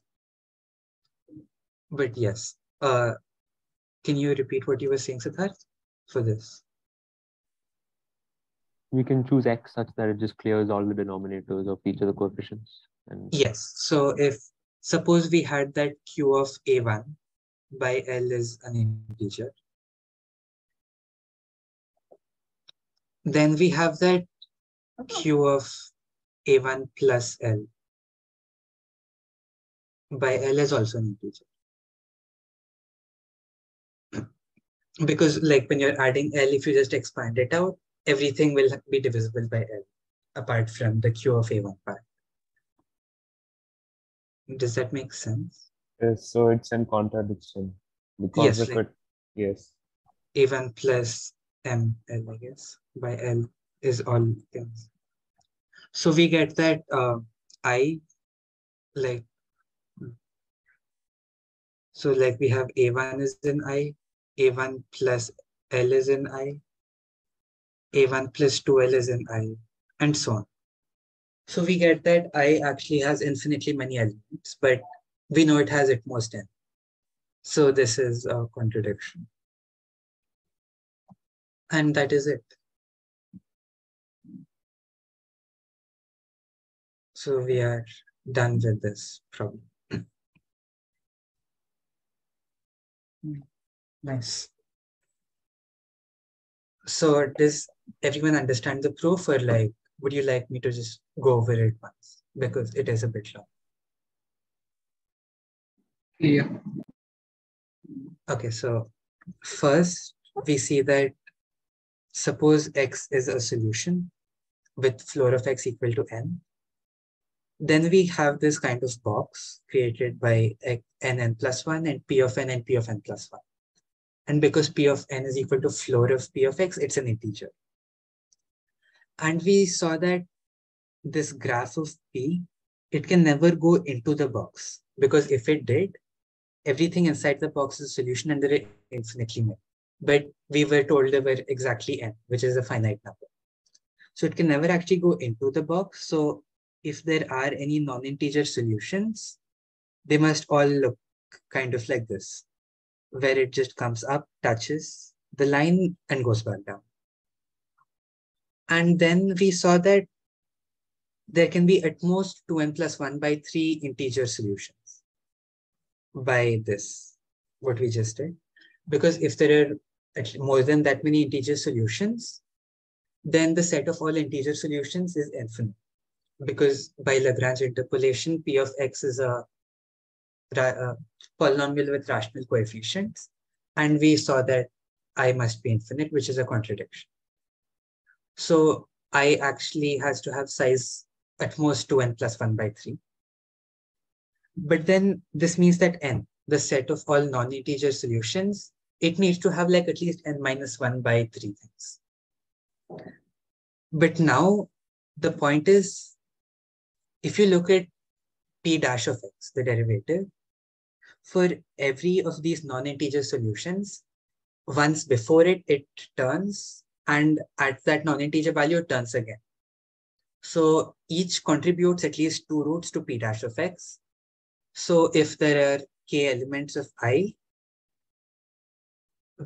But yes. Can you repeat what you were saying, Siddharth, for this? We can choose X such that it just clears all the denominators of each of the coefficients. And yes. So if suppose we had that Q of A1 by L is an integer, then we have that Q of A1 plus L by L is also an integer. Because like when you're adding L, if you just expand it out, everything will be divisible by L, apart from the Q of A1 part. Does that make sense? Yes, so it's in contradiction. Because yes, of like it, yes. A1 plus ML, I guess, by L is all things. So we get that I, like, so like we have A1 is in I, A1 plus L is in I, A1 plus 2L is in I, and so on. So we get that I actually has infinitely many elements, but we know it has at most n. So this is a contradiction. And that is it. So we are done with this problem. Nice. So does everyone understand the proof, or like, would you like me to just go over it once? Because it is a bit long. Yeah. Okay, so first we see that suppose X is a solution with floor of X equal to N. Then we have this kind of box created by N plus 1 and P of N and P of N plus 1. And because P of N is equal to floor of P of X, it's an integer. And we saw that this graph of P, it can never go into the box, because if it did, everything inside the box is a solution and there are infinitely many. But we were told there were exactly N, which is a finite number. So it can never actually go into the box. So if there are any non-integer solutions, they must all look kind of like this, where it just comes up, touches the line and goes back down. And then we saw that there can be at most 2n plus 1 by 3 integer solutions by this, what we just did. Because if there are more than that many integer solutions, then the set of all integer solutions is infinite, because by Lagrange interpolation, P of x is a polynomial with rational coefficients. And we saw that I must be infinite, which is a contradiction. So I actually has to have size at most 2n plus 1 by 3. But then this means that n, the set of all non-integer solutions, it needs to have like at least n minus 1 by 3 things. But now the point is, if you look at p dash of x, the derivative, for every of these non-integer solutions, once before it, it turns, and at that non-integer value, it turns again. So each contributes at least 2 roots to p dash of x. So if there are k elements of I,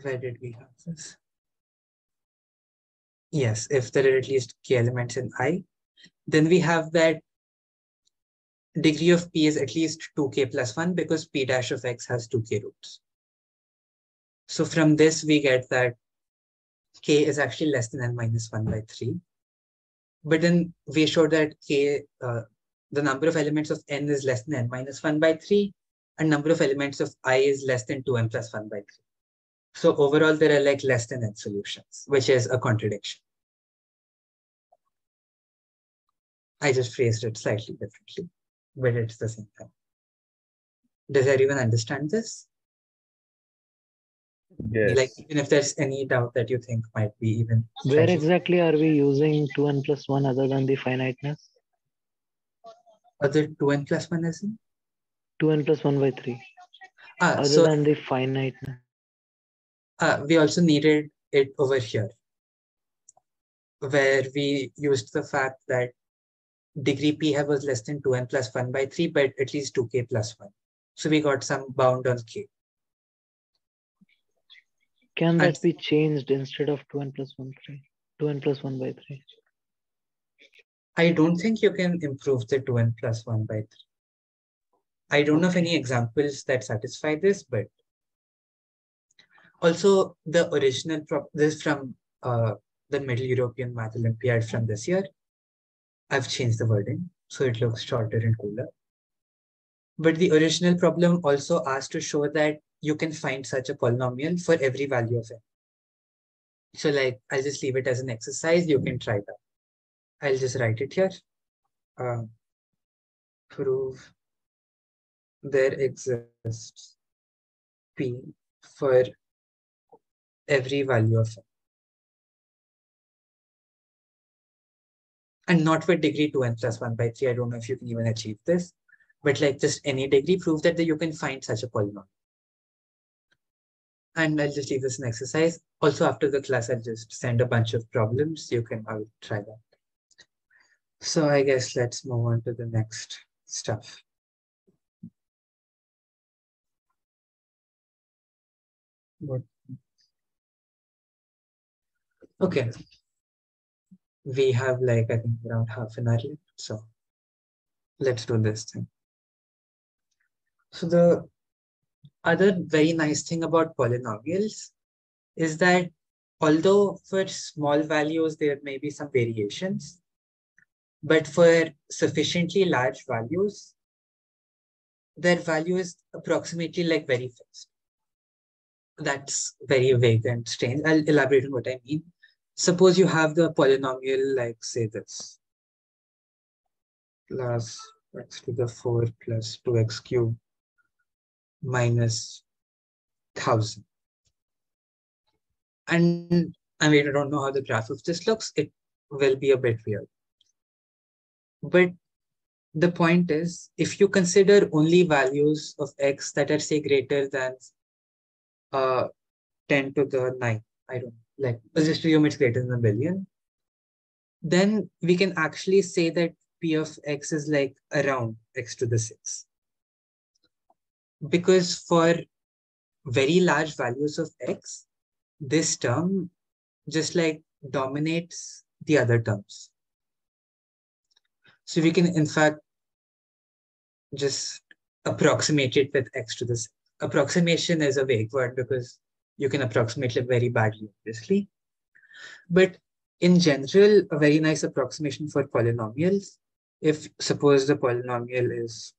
where did we have this? Yes, if there are at least k elements in I, then we have that degree of p is at least 2k plus 1 because p dash of x has 2k roots. So from this, we get that k is actually less than n minus 1 by 3. But then we showed that k, the number of elements of n is less than n minus 1 by 3, and number of elements of I is less than 2n plus 1 by 3. So overall, there are like less than n solutions, which is a contradiction. I just phrased it slightly differently, but it's the same thing. Does everyone understand this? Yes. Like, even if there's any doubt that you think might be even... Where exactly are we using 2n plus 1 other than the finiteness? Other 2n plus 1 as in? 2n plus 1 by 3. Other than the finiteness. We also needed it over here, where we used the fact that degree p was less than 2n plus 1 by 3, but at least 2k plus 1. So we got some bound on k. Can that be changed instead of 2n plus 1 by 3? I don't think you can improve the 2n plus 1 by 3. I don't know of any examples that satisfy this, but also, the original prop, this is from the Middle European Math Olympiad from this year. I've changed the wording, so it looks shorter and cooler. But the original problem also asked to show that you can find such a polynomial for every value of n. So like, I'll just leave it as an exercise. You can try that. I'll just write it here. Prove there exists p for every value of n, and not with degree 2n plus 1 by 3. I don't know if you can even achieve this, but like just any degree, prove that you can find such a polynomial. And I'll just leave this an exercise. Also, after the class, I'll just send a bunch of problems. You can try that. So I guess let's move on to the next stuff. Okay, we have like, I think around half an hour left, so let's do this thing. So the other very nice thing about polynomials is that although for small values, there may be some variations, but for sufficiently large values, their value is approximately like very fixed. That's very vague and strange. I'll elaborate on what I mean. Suppose you have the polynomial like, say, this, plus x to the 4 plus 2x cubed minus 1000. And I mean, I don't know how the graph of this looks. It will be a bit weird. But the point is, if you consider only values of x that are, say, greater than 10 to the 9, I don't know. Like, let's just assume it's greater than a billion, then we can actually say that p of x is like around x to the 6. Because for very large values of x, this term just like dominates the other terms. So we can, in fact, just approximate it with x to the 6. Approximation is a vague word because you can approximate it very badly, obviously. But in general, a very nice approximation for polynomials. If suppose the polynomial is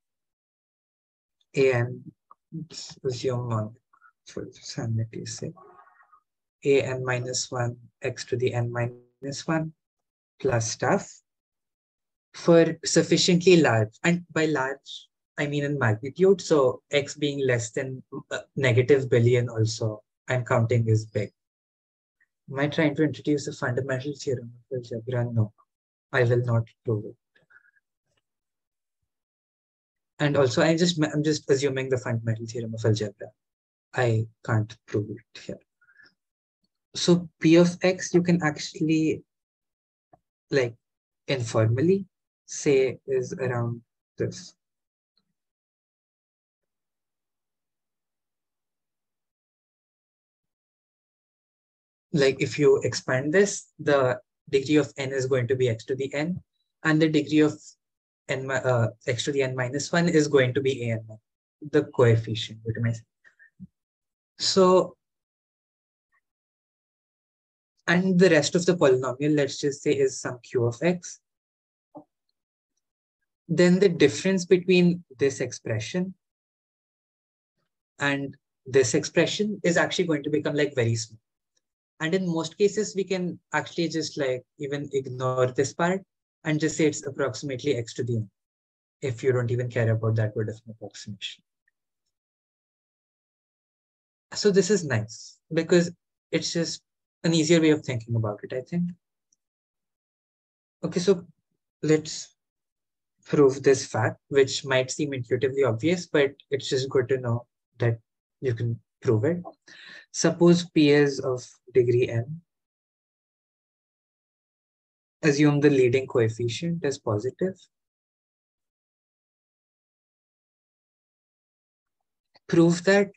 an, assume for sanity's sake, a n minus 1 x to the n minus 1 plus stuff for sufficiently large, and by large, I mean in magnitude, so x being less than negative billion also, I'm counting is big. Am I trying to introduce a fundamental theorem of algebra? No, I will not prove it. And also, I'm just assuming the fundamental theorem of algebra. I can't prove it here. So P of X, you can actually, like, informally say is around this. Like if you expand this, the degree of n is going to be x to the n, and the degree of n x to the n minus 1 is going to be a n, the coefficient. So, and the rest of the polynomial, let's just say, is some q of x. Then the difference between this expression and this expression is actually going to become like very small. And in most cases, we can actually just like even ignore this part and just say it's approximately x to the n. If you don't even care about that word of an approximation. So this is nice because it's just an easier way of thinking about it, I think. Okay, so let's prove this fact, which might seem intuitively obvious, but it's just good to know that you can prove it. Suppose P is of degree n. Assume the leading coefficient is positive. Prove that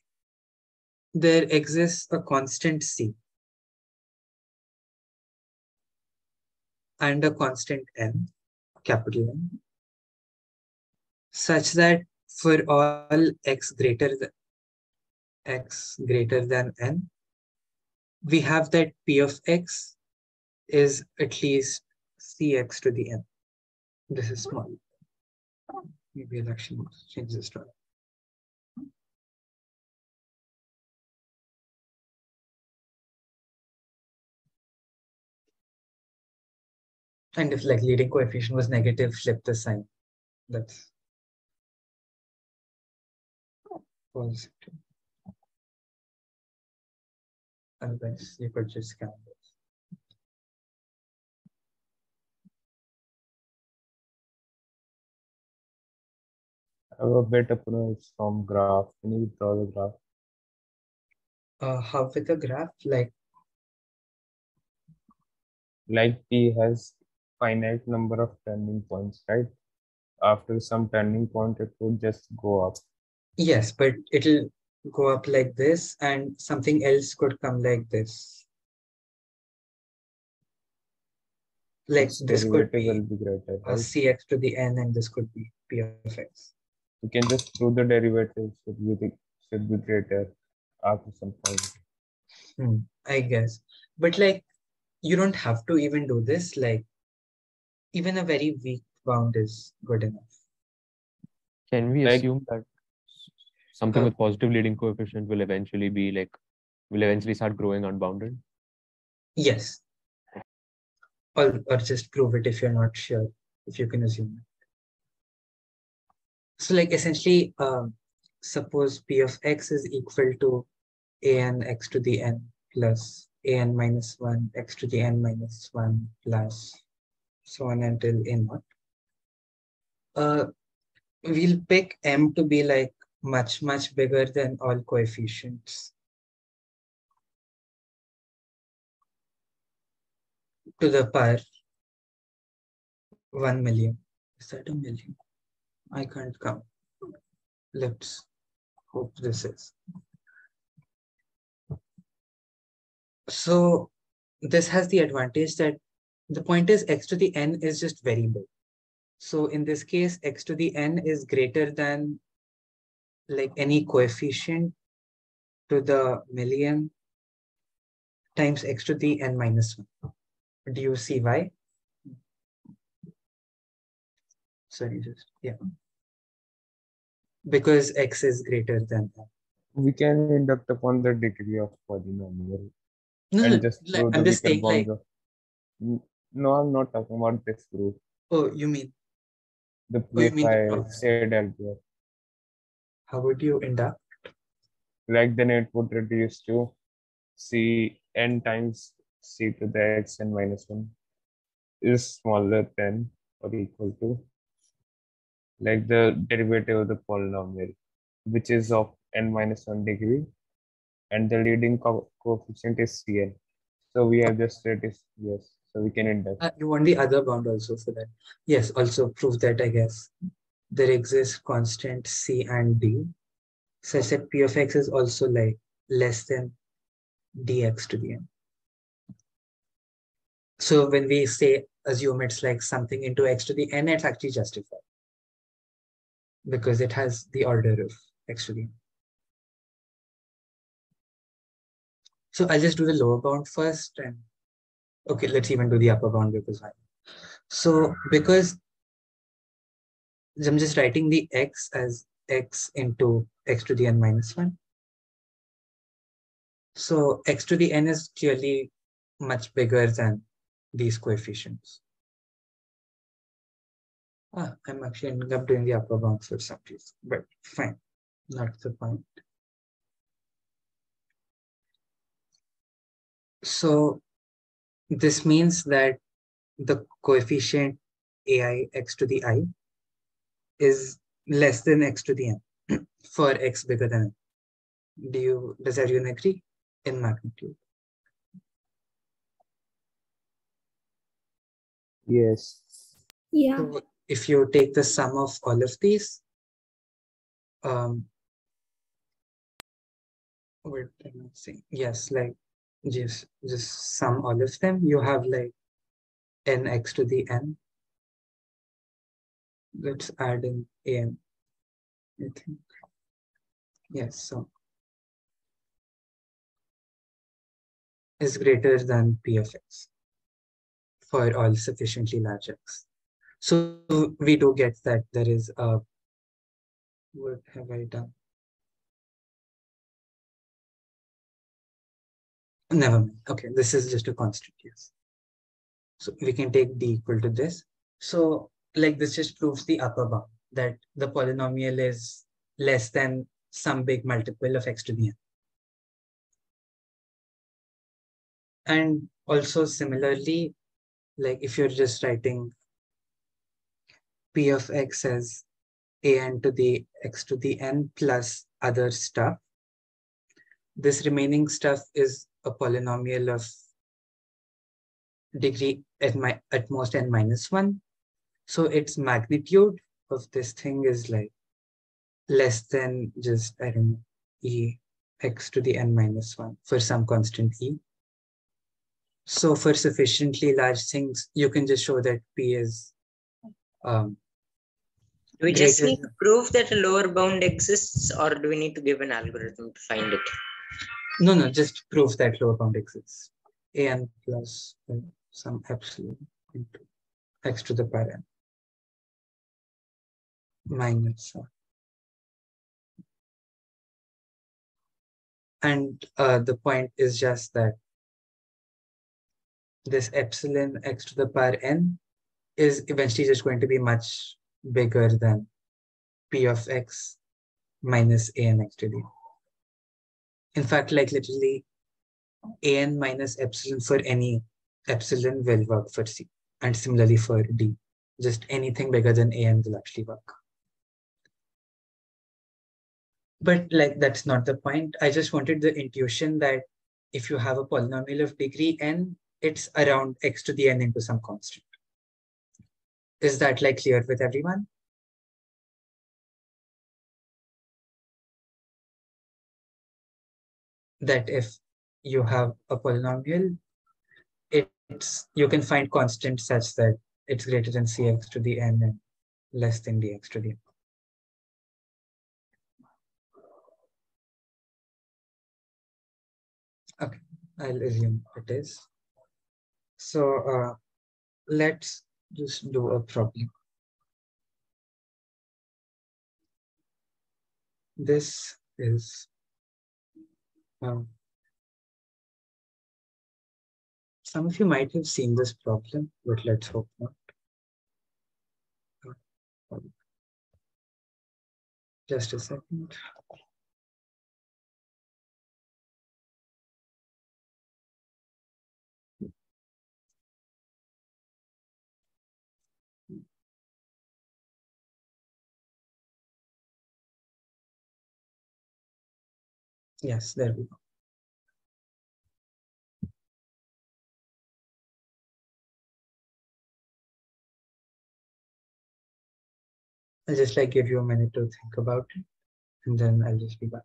there exists a constant C and a constant N, capital N, such that for all x greater than n, we have that P of x is at least Cx to the n. This is small. Maybe I'll actually change this to n. And if like leading coefficient was negative, flip the sign. That's positive. Otherwise, you could just count this. I have a better approach from graph. Can you draw the graph? How with a graph? Like P has finite number of turning points, right? After some turning point, it would just go up. Yes, but it'll go up like this, and something else could come like this. Like this could be greater, right? Cx to the n, and this could be P of x. You can just prove the derivative should be greater after some point. I guess. But like, you don't have to even do this. Like, even a very weak bound is good enough. Can we assume that something with positive leading coefficient will eventually be like, start growing unbounded? Yes. Or just prove it if you're not sure, if you can assume it. So like essentially, suppose P of x is equal to an x to the n plus an minus 1 x to the n minus 1 plus so on until n naught. We'll pick m to be like much bigger than all coefficients to the power 1,000,000. Is that a million? I can't count. Let's hope this is. So this has the advantage that the point is x to the n is just very big. So in this case, x to the n is greater than like any coefficient to the million times x to the n minus 1. Do you see why? Sorry, just, yeah. Because x is greater than that. We can induct upon the degree of polynomial. No, just like, I'm just saying like... No, I'm not talking about this group. Oh, you mean? The proof I said earlier. How would you induct? Like then it would reduce to C n times C to the x n minus 1 is smaller than or equal to like the derivative of the polynomial, which is of n minus 1 degree, and the leading coefficient is Cn. So we have just said is yes. So we can induct. You want the other bound also for that? Yes, also prove that, I guess. There exists constant C and D such that P of x is also like less than dx to the n. So when we say, assume it's like something into x to the n, it's actually justified because it has the order of x to the n. So I'll just do the lower bound first, and okay, let's even do the upper bound because I. So because I'm just writing the x as x into x to the n minus 1. So x to the n is clearly much bigger than these coefficients. Ah, I'm actually ending up doing the upper bound for some reason, but fine, not the point. So this means that the coefficient ai x to the I is less than x to the n for x bigger than n. Does everyone agree in magnitude? Yes. Yeah. So if you take the sum of all of these, what am I saying? Yes, like just sum all of them, you have like nx to the n. Let's add in an, I think. Yes, so is greater than p of x for all sufficiently large x. So we do get that there is a, what have I done? Never mind. Okay, this is just a constant, yes. So we can take d equal to this. So like this just proves the upper bound, that the polynomial is less than some big multiple of x to the n. And also similarly, like if you're just writing p of x as a n to the x to the n plus other stuff, this remaining stuff is a polynomial of degree at most n minus 1. So its magnitude of this thing is like less than just, I don't know, e x to the n minus 1 for some constant e. So for sufficiently large things, you can just show that p is. Do we just need to prove that a lower bound exists, or do we need to give an algorithm to find it? No, no, just prove that lower bound exists. A n plus some epsilon into x to the power n minus 1. And the point is just that this epsilon x to the power n is eventually just going to be much bigger than p of x minus a n x to the n. In fact, like literally a n minus epsilon for any epsilon will work for c, and similarly for d. Just anything bigger than a n will actually work. But like that's not the point. I just wanted the intuition that if you have a polynomial of degree n, it's around x to the n into some constant. Is that like clear with everyone? That if you have a polynomial, you can find constants such that it's greater than cx to the n and less than dx to the n. Okay, I'll assume it is. So let's just do a problem. This is some of you might have seen this problem, but let's hope not. Just a second. Yes, there we go. I'll just like give you a minute to think about it, and then I'll just be back.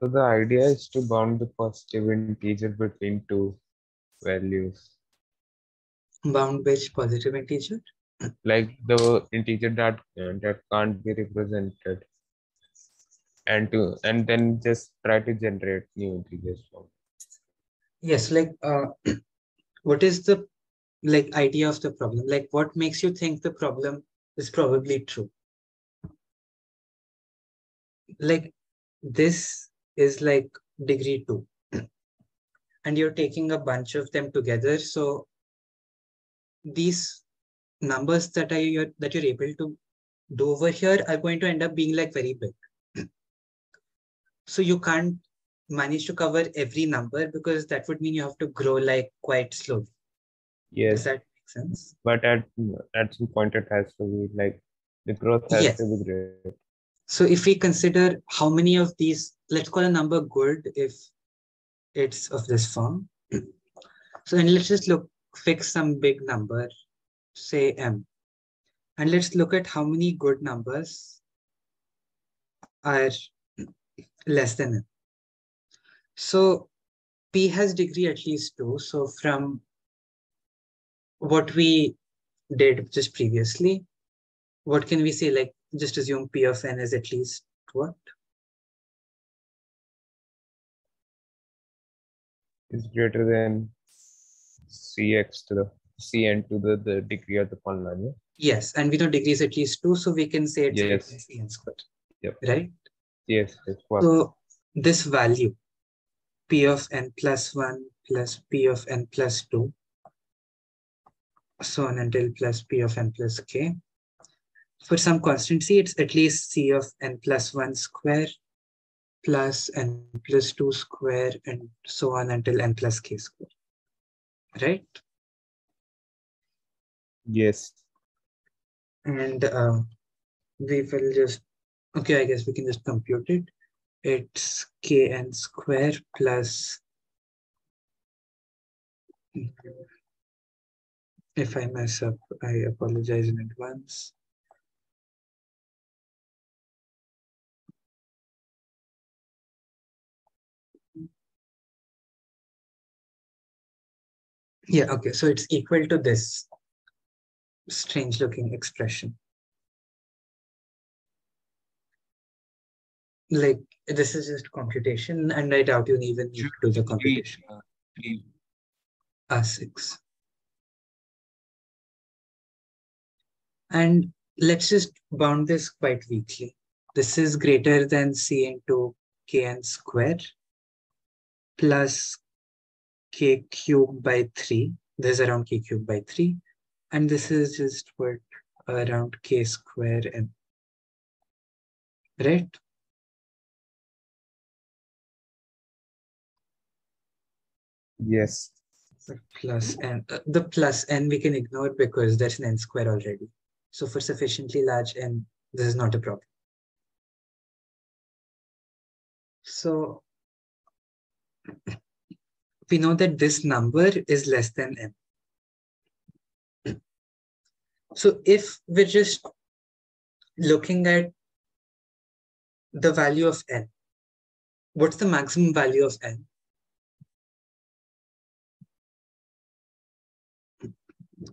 So the idea is to bound the positive integer between two values. Bound which positive integer? Like the integer that can't be represented, and then just try to generate new integers from. Yes, like what is the idea of the problem? Like what makes you think the problem is probably true? Like this is like degree 2 and you're taking a bunch of them together, so these numbers that you're able to do over here are going to end up being like very big. So you can't manage to cover every number because that would mean you have to grow like quite slowly. Yes. Does that make sense? But at some point it has to be like the growth has to be great. So if we consider how many of these, let's call a number good if it's of this form. So and let's just fix some big number, say M. And let's look at how many good numbers are less than M. So P has degree at least 2. So from what we did just previously, what can we say? Like, just assume P of n is at least what? Is greater than Cn to the degree of the polynomial. Yes, and we know degree is at least 2, so we can say it's greater than Cn squared. Yep. Right? Yes. So this value, P of n plus 1 plus P of n plus 2, so on until plus P of n plus k. For some constant c, it's at least c of n plus 1 square plus n plus 2 square and so on until n plus k square, right? Yes. And we will just, okay, I guess we can just compute it. It's kn square plus, if I mess up, I apologize in advance. Yeah, okay, so it's equal to this strange looking expression. Like, this is just computation, and I doubt you even need to do the computation. R6. And let's just bound this quite weakly. This is greater than c into kn square plus k cubed by 3. This is around k cubed by 3. And this is just what around k square n. Right? Yes. Plus n. The plus n we can ignore because there's an n square already. So for sufficiently large n, this is not a problem. So we know that this number is less than n. So if we're just looking at the value of n, what's the maximum value of n?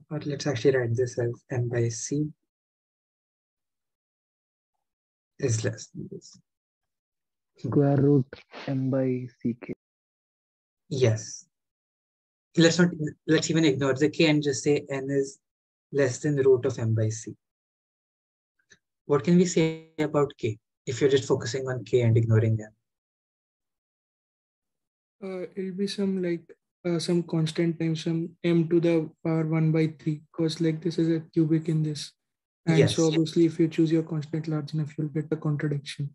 Or let's actually write this as n by c is less than this. Square root m by ck. Yes. Let's even ignore the k and just say n is less than root of m by c. What can we say about k if you're just focusing on k and ignoring n? It'll be some like some constant times some m to the power 1/3, because like this is a cubic in this, and yes. So obviously if you choose your constant large enough, you'll get the contradiction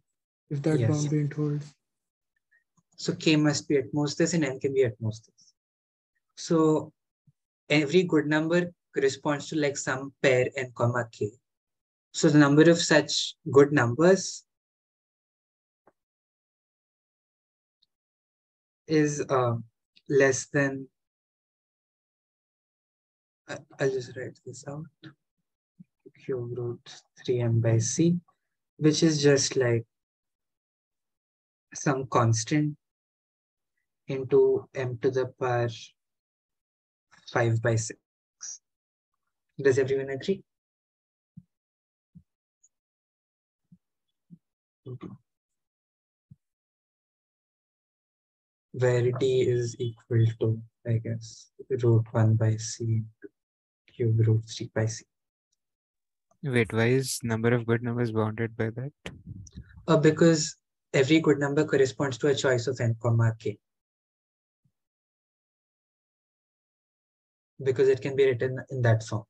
if that yes. boundary won't hold. So k must be at most this and n can be at most this. So every good number corresponds to like some pair n, k. So the number of such good numbers is less than, I'll just write this out, cube root 3m by c, which is just like some constant into m to the power 5/6. Does everyone agree? Okay. Where d is equal to, I guess, root 1/c cube root 3/c. Wait, why is number of good numbers bounded by that? Because every good number corresponds to a choice of n, k. Because it can be written in that form.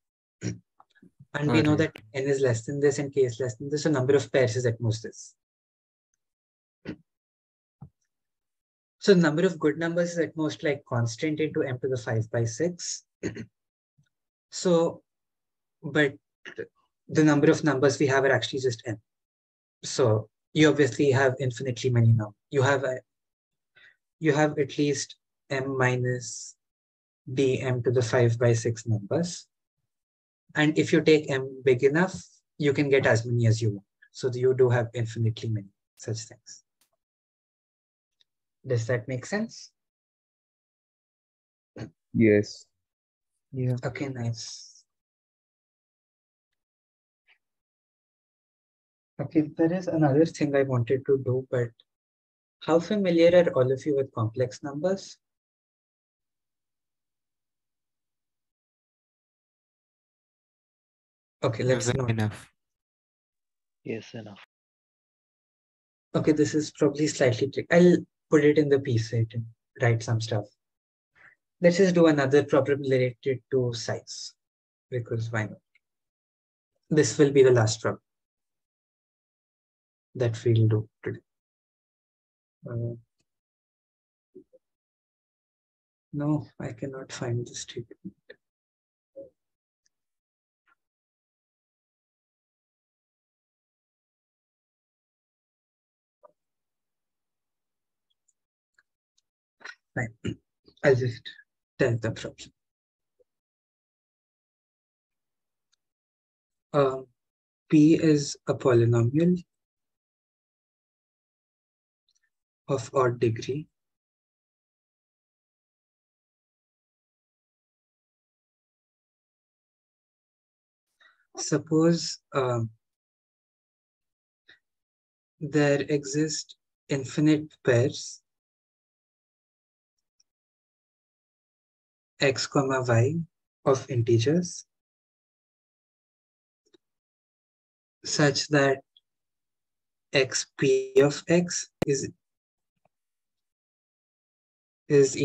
And we know that n is less than this and k is less than this, so number of pairs is at most this. So the number of good numbers is at most like constant into m to the 5/6. So, but the number of numbers we have are actually just n. So you obviously have infinitely many numbers. You have at least m minus m to the 5/6 numbers. And if you take m big enough, you can get as many as you want. So you do have infinitely many such things. Does that make sense? Yes. Yeah. Okay, nice. Okay, there is another thing I wanted to do, but how familiar are all of you with complex numbers? Okay, let's know. Enough. Yes, enough. Okay, this is probably slightly tricky. I'll put it in the piece right, and write some stuff. Let's just do another problem related to size, because why not? This will be the last problem that we'll do today. No, I cannot find the statement. Fine. I'll just tell the problem. P is a polynomial of odd degree Suppose there exist infinite pairs x comma y of integers such that xp of x is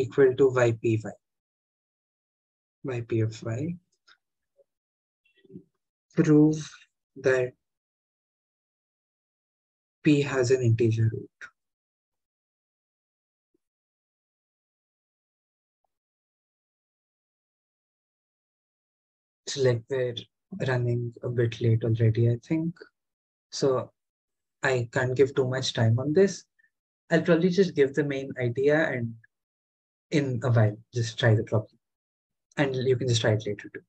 equal to yp of y. Prove that p has an integer root. So like we're running a bit late already, I think. So I can't give too much time on this. I'll probably just give the main idea, and in a while, just try the problem. And you can just try it later too.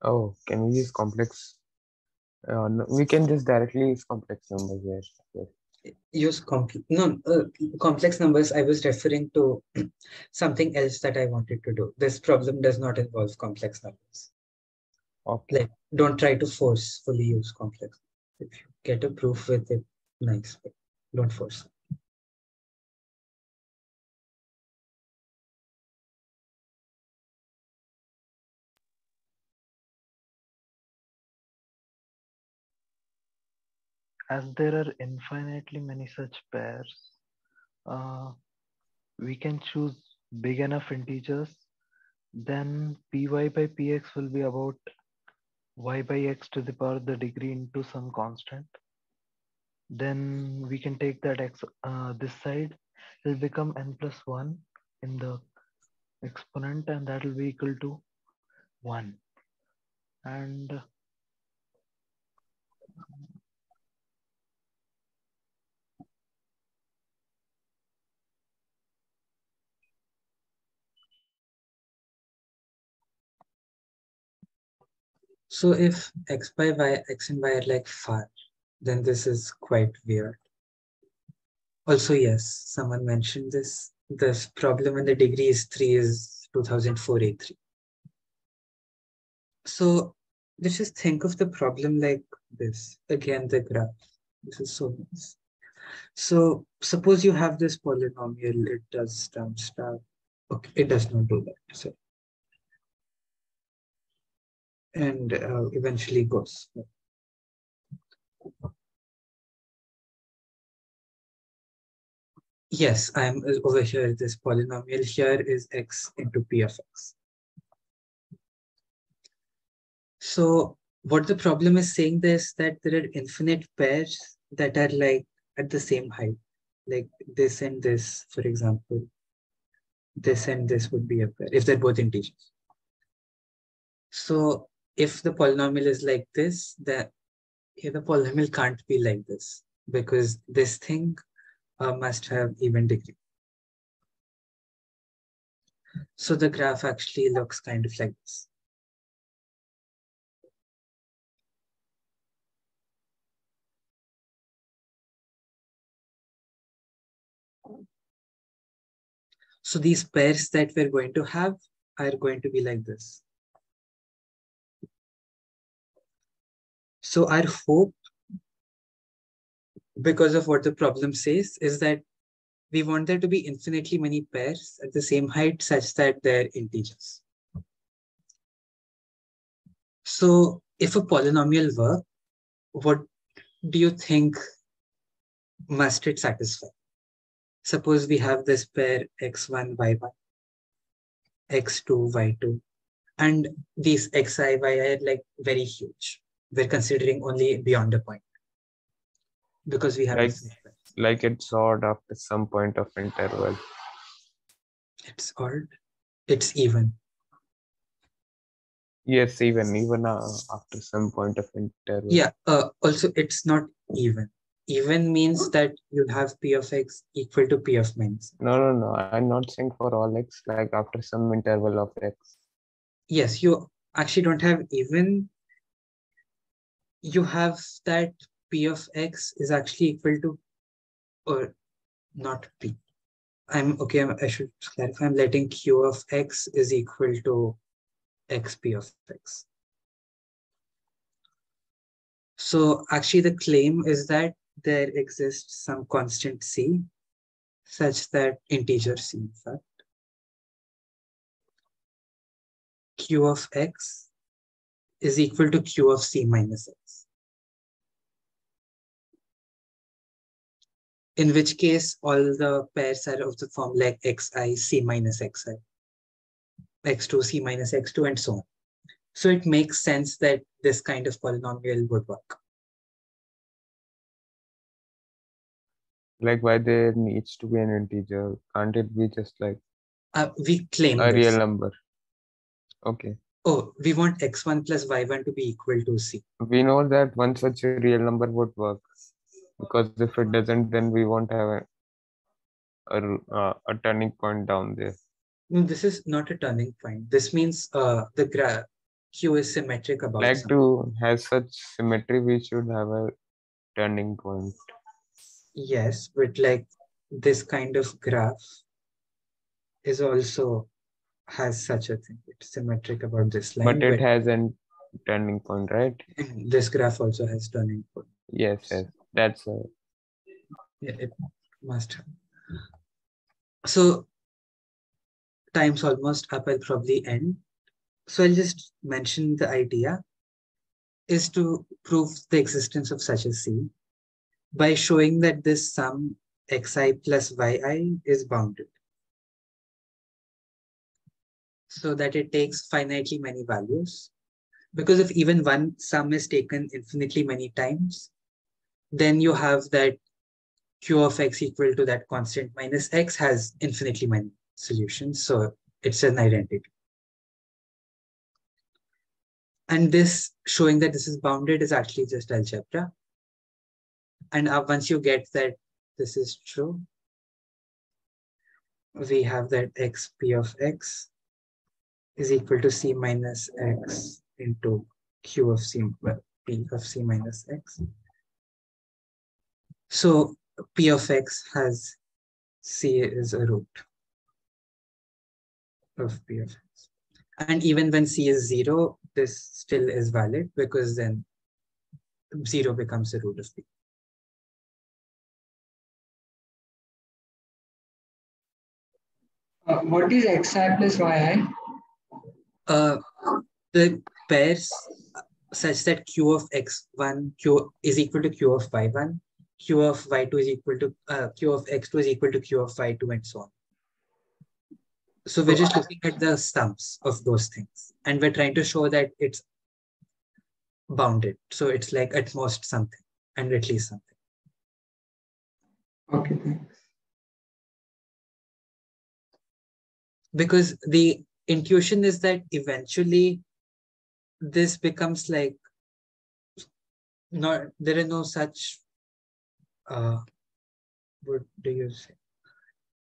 Oh, can we use complex? No, we can just directly use complex numbers here. Yes. Use complex numbers. I was referring to something else that I wanted to do. This problem does not involve complex numbers. Okay. Like, don't try to forcefully use complex. If you get a proof with it, nice, but don't force it. As there are infinitely many such pairs, we can choose big enough integers, then py by px will be about y by x to the power of the degree into some constant. Then we can take that x, this side will become n plus 1 in the exponent, and that will be equal to 1. And so if x by y, x and y are like far, then this is quite weird. Also, yes, someone mentioned this. This problem when the degree is 3 is 2004A3. So let's just think of the problem like this. Again, the graph. This is so nice. So suppose you have this polynomial. It does star. Okay, it does not do that. So. And eventually goes. Yes, I'm over here. This polynomial here is x into p of x. So what the problem is saying is that there are infinite pairs that are like at the same height, like this and this, for example. This and this would be a pair if they're both integers. So if the polynomial is like this, the polynomial can't be like this because this thing must have even degree. So the graph actually looks kind of like this. So these pairs that we're going to have are going to be like this. So our hope, because of what the problem says, is that we want there to be infinitely many pairs at the same height such that they're integers. So if a polynomial were, what do you think must it satisfy? Suppose we have this pair x1, y1, x2, y2, and these xi, yi are like very huge. We're considering only beyond a point because we have like it's odd after some point of interval. It's odd. It's even. Yes, even after some point of interval. Yeah, also it's not even. Even means that you have p of x equal to p of minus. No. I'm not saying for all x, like after some interval of x. Yes, you actually don't have even. You have that p of x is actually equal to, or not p. I should clarify. I'm letting q of x is equal to xp of x. So actually the claim is that there exists some constant c, such that integer c, in fact, q of x is equal to q of c minus x. In which case, all the pairs are of the form like xi, c minus xi, x2, c minus x2, and so on. So it makes sense that this kind of polynomial would work. Like, why there needs to be an integer? Can't it be just like we claim a real number? Okay. Oh, we want x1 plus y1 to be equal to c. We know that one such a real number would work, because if it doesn't, then we won't have a turning point down there. No, this is not a turning point. This means the graph Q is symmetric about like something. To have such symmetry, we should have a turning point. Yes, but like this kind of graph is also has such a thing. It's symmetric about this line. But it has a turning point, right? This graph also has turning point. Yes, that's a... Yeah, it must have. So time's almost up, I'll probably end. So I'll just mention the idea is to prove the existence of such a C by showing that this sum xi plus yi is bounded, so that it takes finitely many values. Because if even one sum is taken infinitely many times, then you have that q of x equal to that constant minus x has infinitely many solutions. So it's an identity. And this showing that this is bounded is actually just algebra. And once you get that this is true, we have that xp of x is equal to c minus x into q of c, well, p of c minus x. So p of x has c is a root of p of x. And even when c is 0, this still is valid, because then 0 becomes a root of p. What is xi plus yi? The pairs such that q of x1 q is equal to q of y1, q of y2 is equal to q of x2 is equal to q of y2, and so on. So we're just looking at the sums of those things, and we're trying to show that it's bounded. So it's like at most something and at least something. Okay, thanks. Because the intuition is that eventually this becomes like, not, there are no such, what do you say,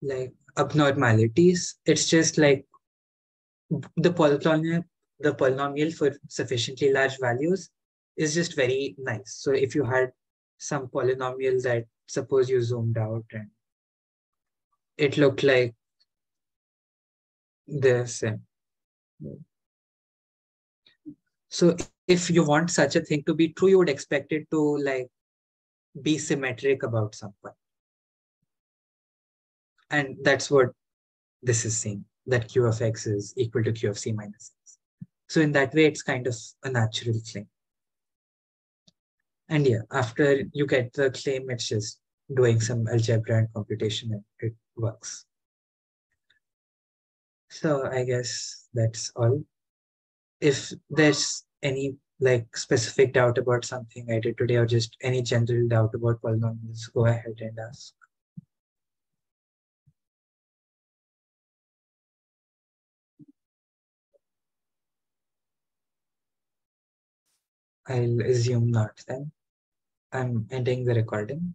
like abnormalities. It's just like the polynomial for sufficiently large values is just very nice. So if you had some polynomial that, suppose you zoomed out and it looked like this. So if you want such a thing to be true, you would expect it to like be symmetric about something. And that's what this is saying, that q of x is equal to q of c minus x. So in that way, it's kind of a natural claim. And yeah, after you get the claim, it's just doing some algebra and computation and it works. So I guess that's all. If there's any like specific doubt about something I did today, or just any general doubt about polynomials, go ahead and ask. I'll assume not, then I'm ending the recording.